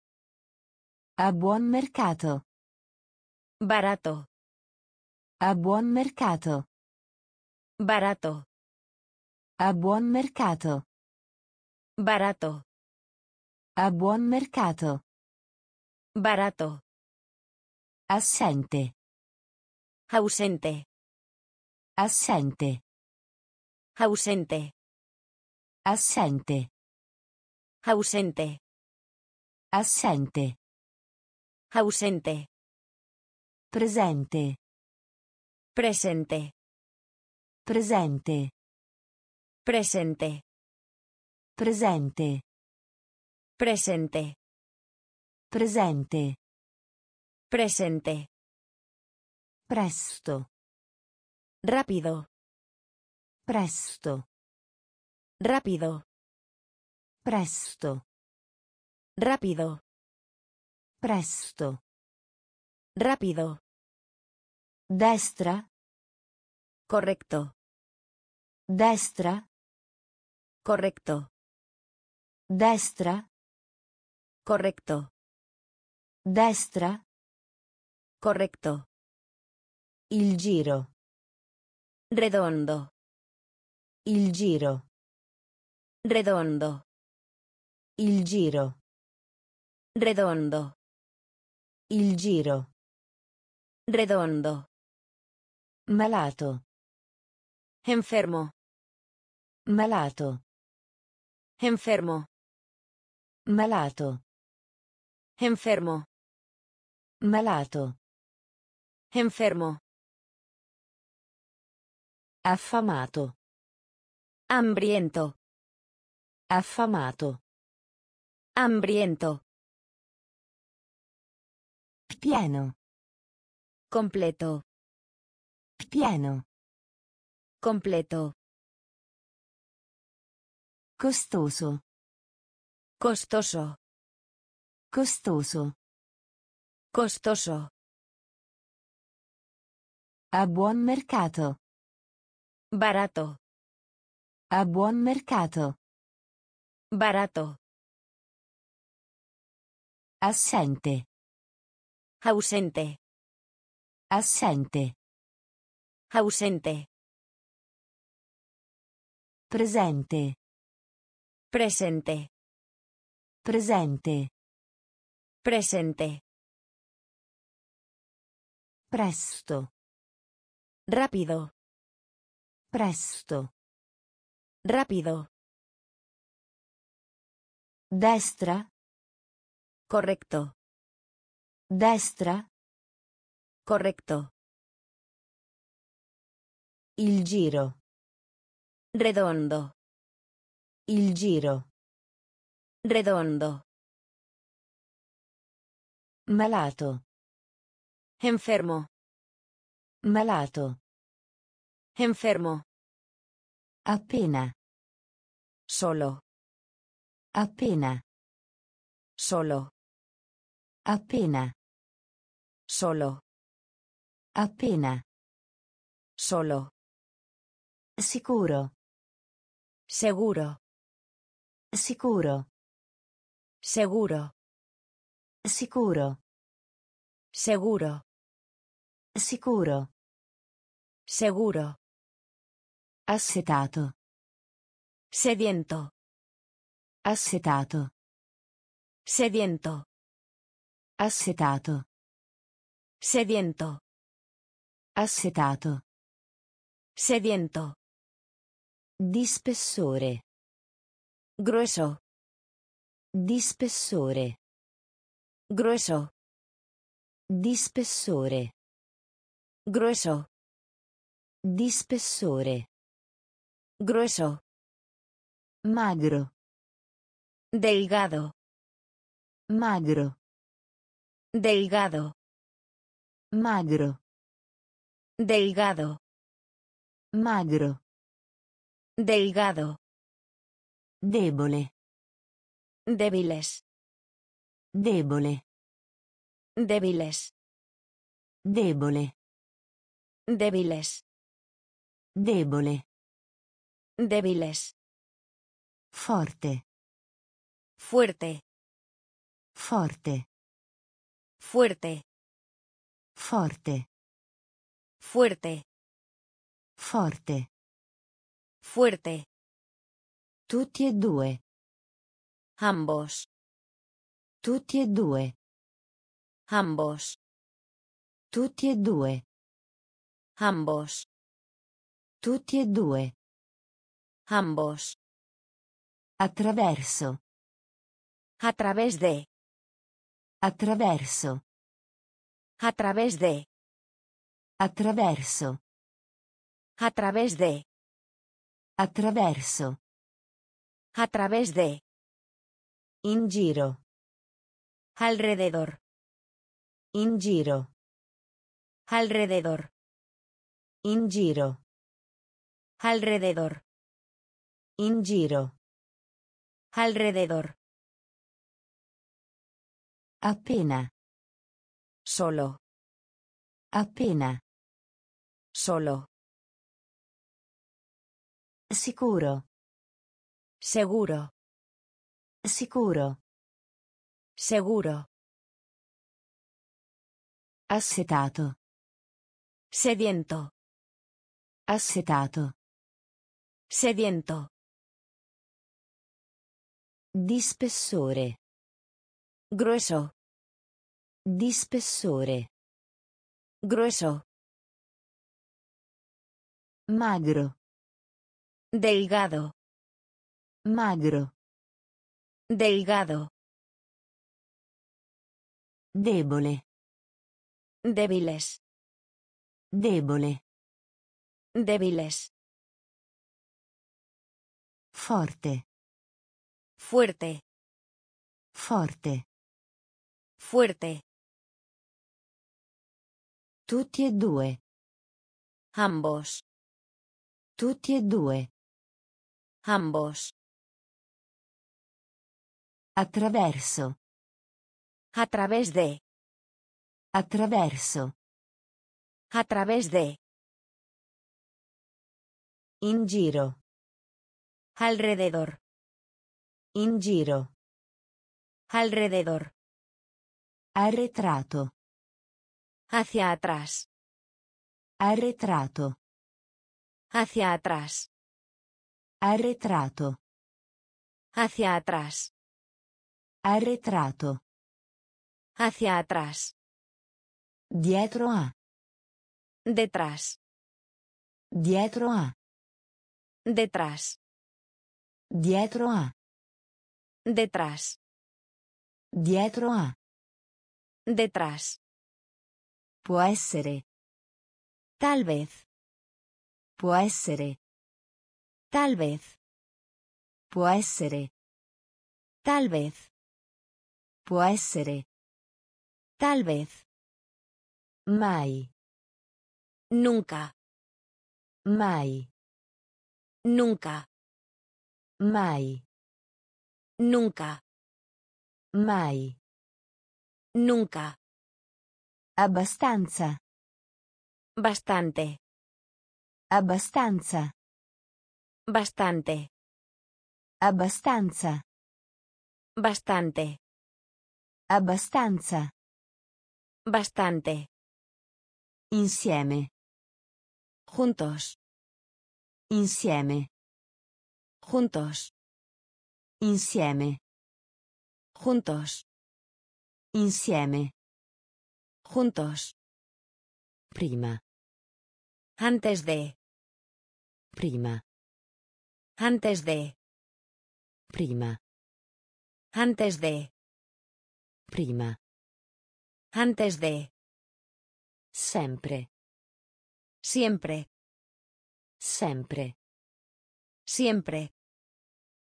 A buon mercato. Barato. A buon mercato. Barato. A buon mercato. Barato. A buon mercato. Barato. Assente. Ausente. Assente. Ausente. Assente. Ausente. Assente. Ausente. Presente. Presente. Presente. Presente. Presente. Presente. Presente. Presente. Presto. Rápido. Presto. Rápido. Presto. Rápido. Presto. Rápido. Destra. Correcto. Destra. Correcto. Destra. Correcto. Destra. Correcto. Il giro. Redondo. Il giro. Redondo. Il giro. Redondo. Il giro. Redondo. Malato. Enfermo. Malato. Enfermo. Malato. Enfermo. Malato. Enfermo. Affamato. Hambriento. Affamato. Hambriento. Piano. Completo. Piano. Completo. Costoso. Costoso. Costoso. Costoso. A buon mercato. Barato. A buon mercato. Barato. Assente. Ausente. Assente. Ausente. Presente. Presente. Presente. Presente. Presto. Rápido. Presto. Rápido. Destra. Correcto. Destra. Correcto. Il giro. Redondo. Il giro. Redondo. Malato. Enfermo. Malato. Enfermo. Appena. Solo. Appena. Solo. Appena. Solo. Appena. Solo. Sicuro. Seguro. Sicuro. Seguro. Sicuro. Seguro. Sicuro. Seguro. Assetato. Sediento. Assetato. Sediento. Assetato. Sediento. Assetato. Sediento. Di spessore. Grueso. Di spessore. Grueso. Di spessore. Grueso. Di spessore. Grueso. Magro. delgado, magro, delgado, magro, delgado, magro, delgado, debole, débiles, debole, débiles, debole, débiles, debole, débiles, forte, fuerte, forte, fuerte, forte, fuerte, forte, fuerte, tutti e due, ambos, tutti e due, ambos, tutti e due, ambos, tutti e due, ambos, attraverso, a través de, attraverso, a través de, attraverso, a través de, attraverso, a través de, in giro, alrededor, in giro, alrededor, in giro, alrededor, in giro, alrededor, appena, solo, appena, solo, sicuro, seguro, sicuro, seguro, assetato, sediento, assetato, sediento, di spessore, grueso, di spessore, grueso, magro, delgado, magro, delgado, debole, débiles, debole, débiles, forte, fuerte, forte, fuerte, tutti e due, ambos, tutti e due, ambos, attraverso, a través de, attraverso, a través de, in giro, alrededor, in giro, alrededor, arretrato, hacia atrás, arretrato, hacia atrás, arretrato, hacia atrás, arretrato, hacia atrás, dietro a, detrás, dietro a, detrás, dietro a, detrás, dietro a, detrás, può essere, tal vez, può essere, tal vez, può essere, tal vez, può essere, tal vez, mai, nunca, mai, nunca, mai, nunca, mai, nunca, abbastanza, bastante, abbastanza, bastante, abbastanza, bastante, abbastanza, bastante, insieme, juntos, insieme, juntos, insieme, juntos, insieme, juntos, prima, antes de, prima, antes de, prima, antes de, prima, antes de, sempre, siempre, sempre, siempre,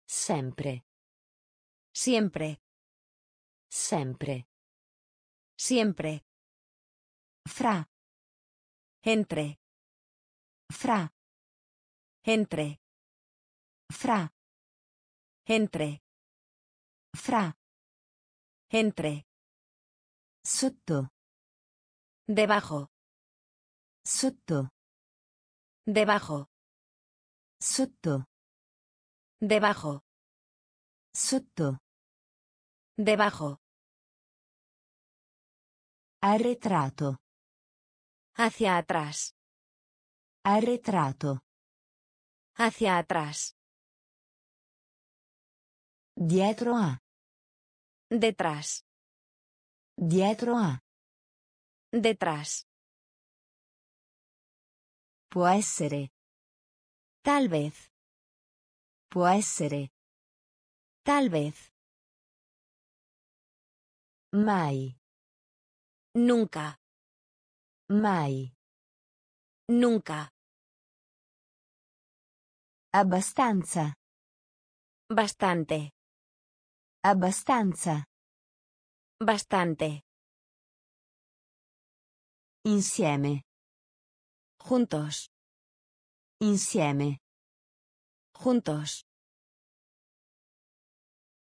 sempre, Siempre. Sempre. Siempre. Fra. Entre. Fra. Entre. Fra. Entre. Fra. Entre. Sotto. Debajo. Sotto. Debajo. Sotto. Debajo. Sotto. Debajo. Arretrato. Hacia atrás. Arretrato. Hacia atrás. Dietro a. Detrás. Dietro a. Detrás. Può essere. Tal vez. Può essere. Tal vez. Mai. Nunca. Mai. Nunca. Abbastanza. Bastante. Abbastanza. Bastante. Insieme. Juntos. Insieme. Juntos.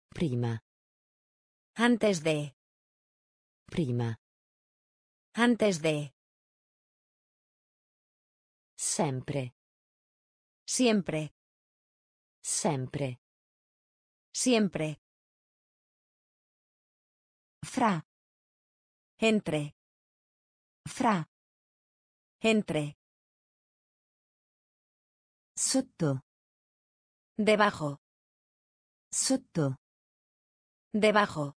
Prima. Antes de. Prima. Antes de. Sempre. Siempre. Sempre. Siempre. Fra. Entre. Fra. Entre. Sotto. Debajo. Sotto. Debajo.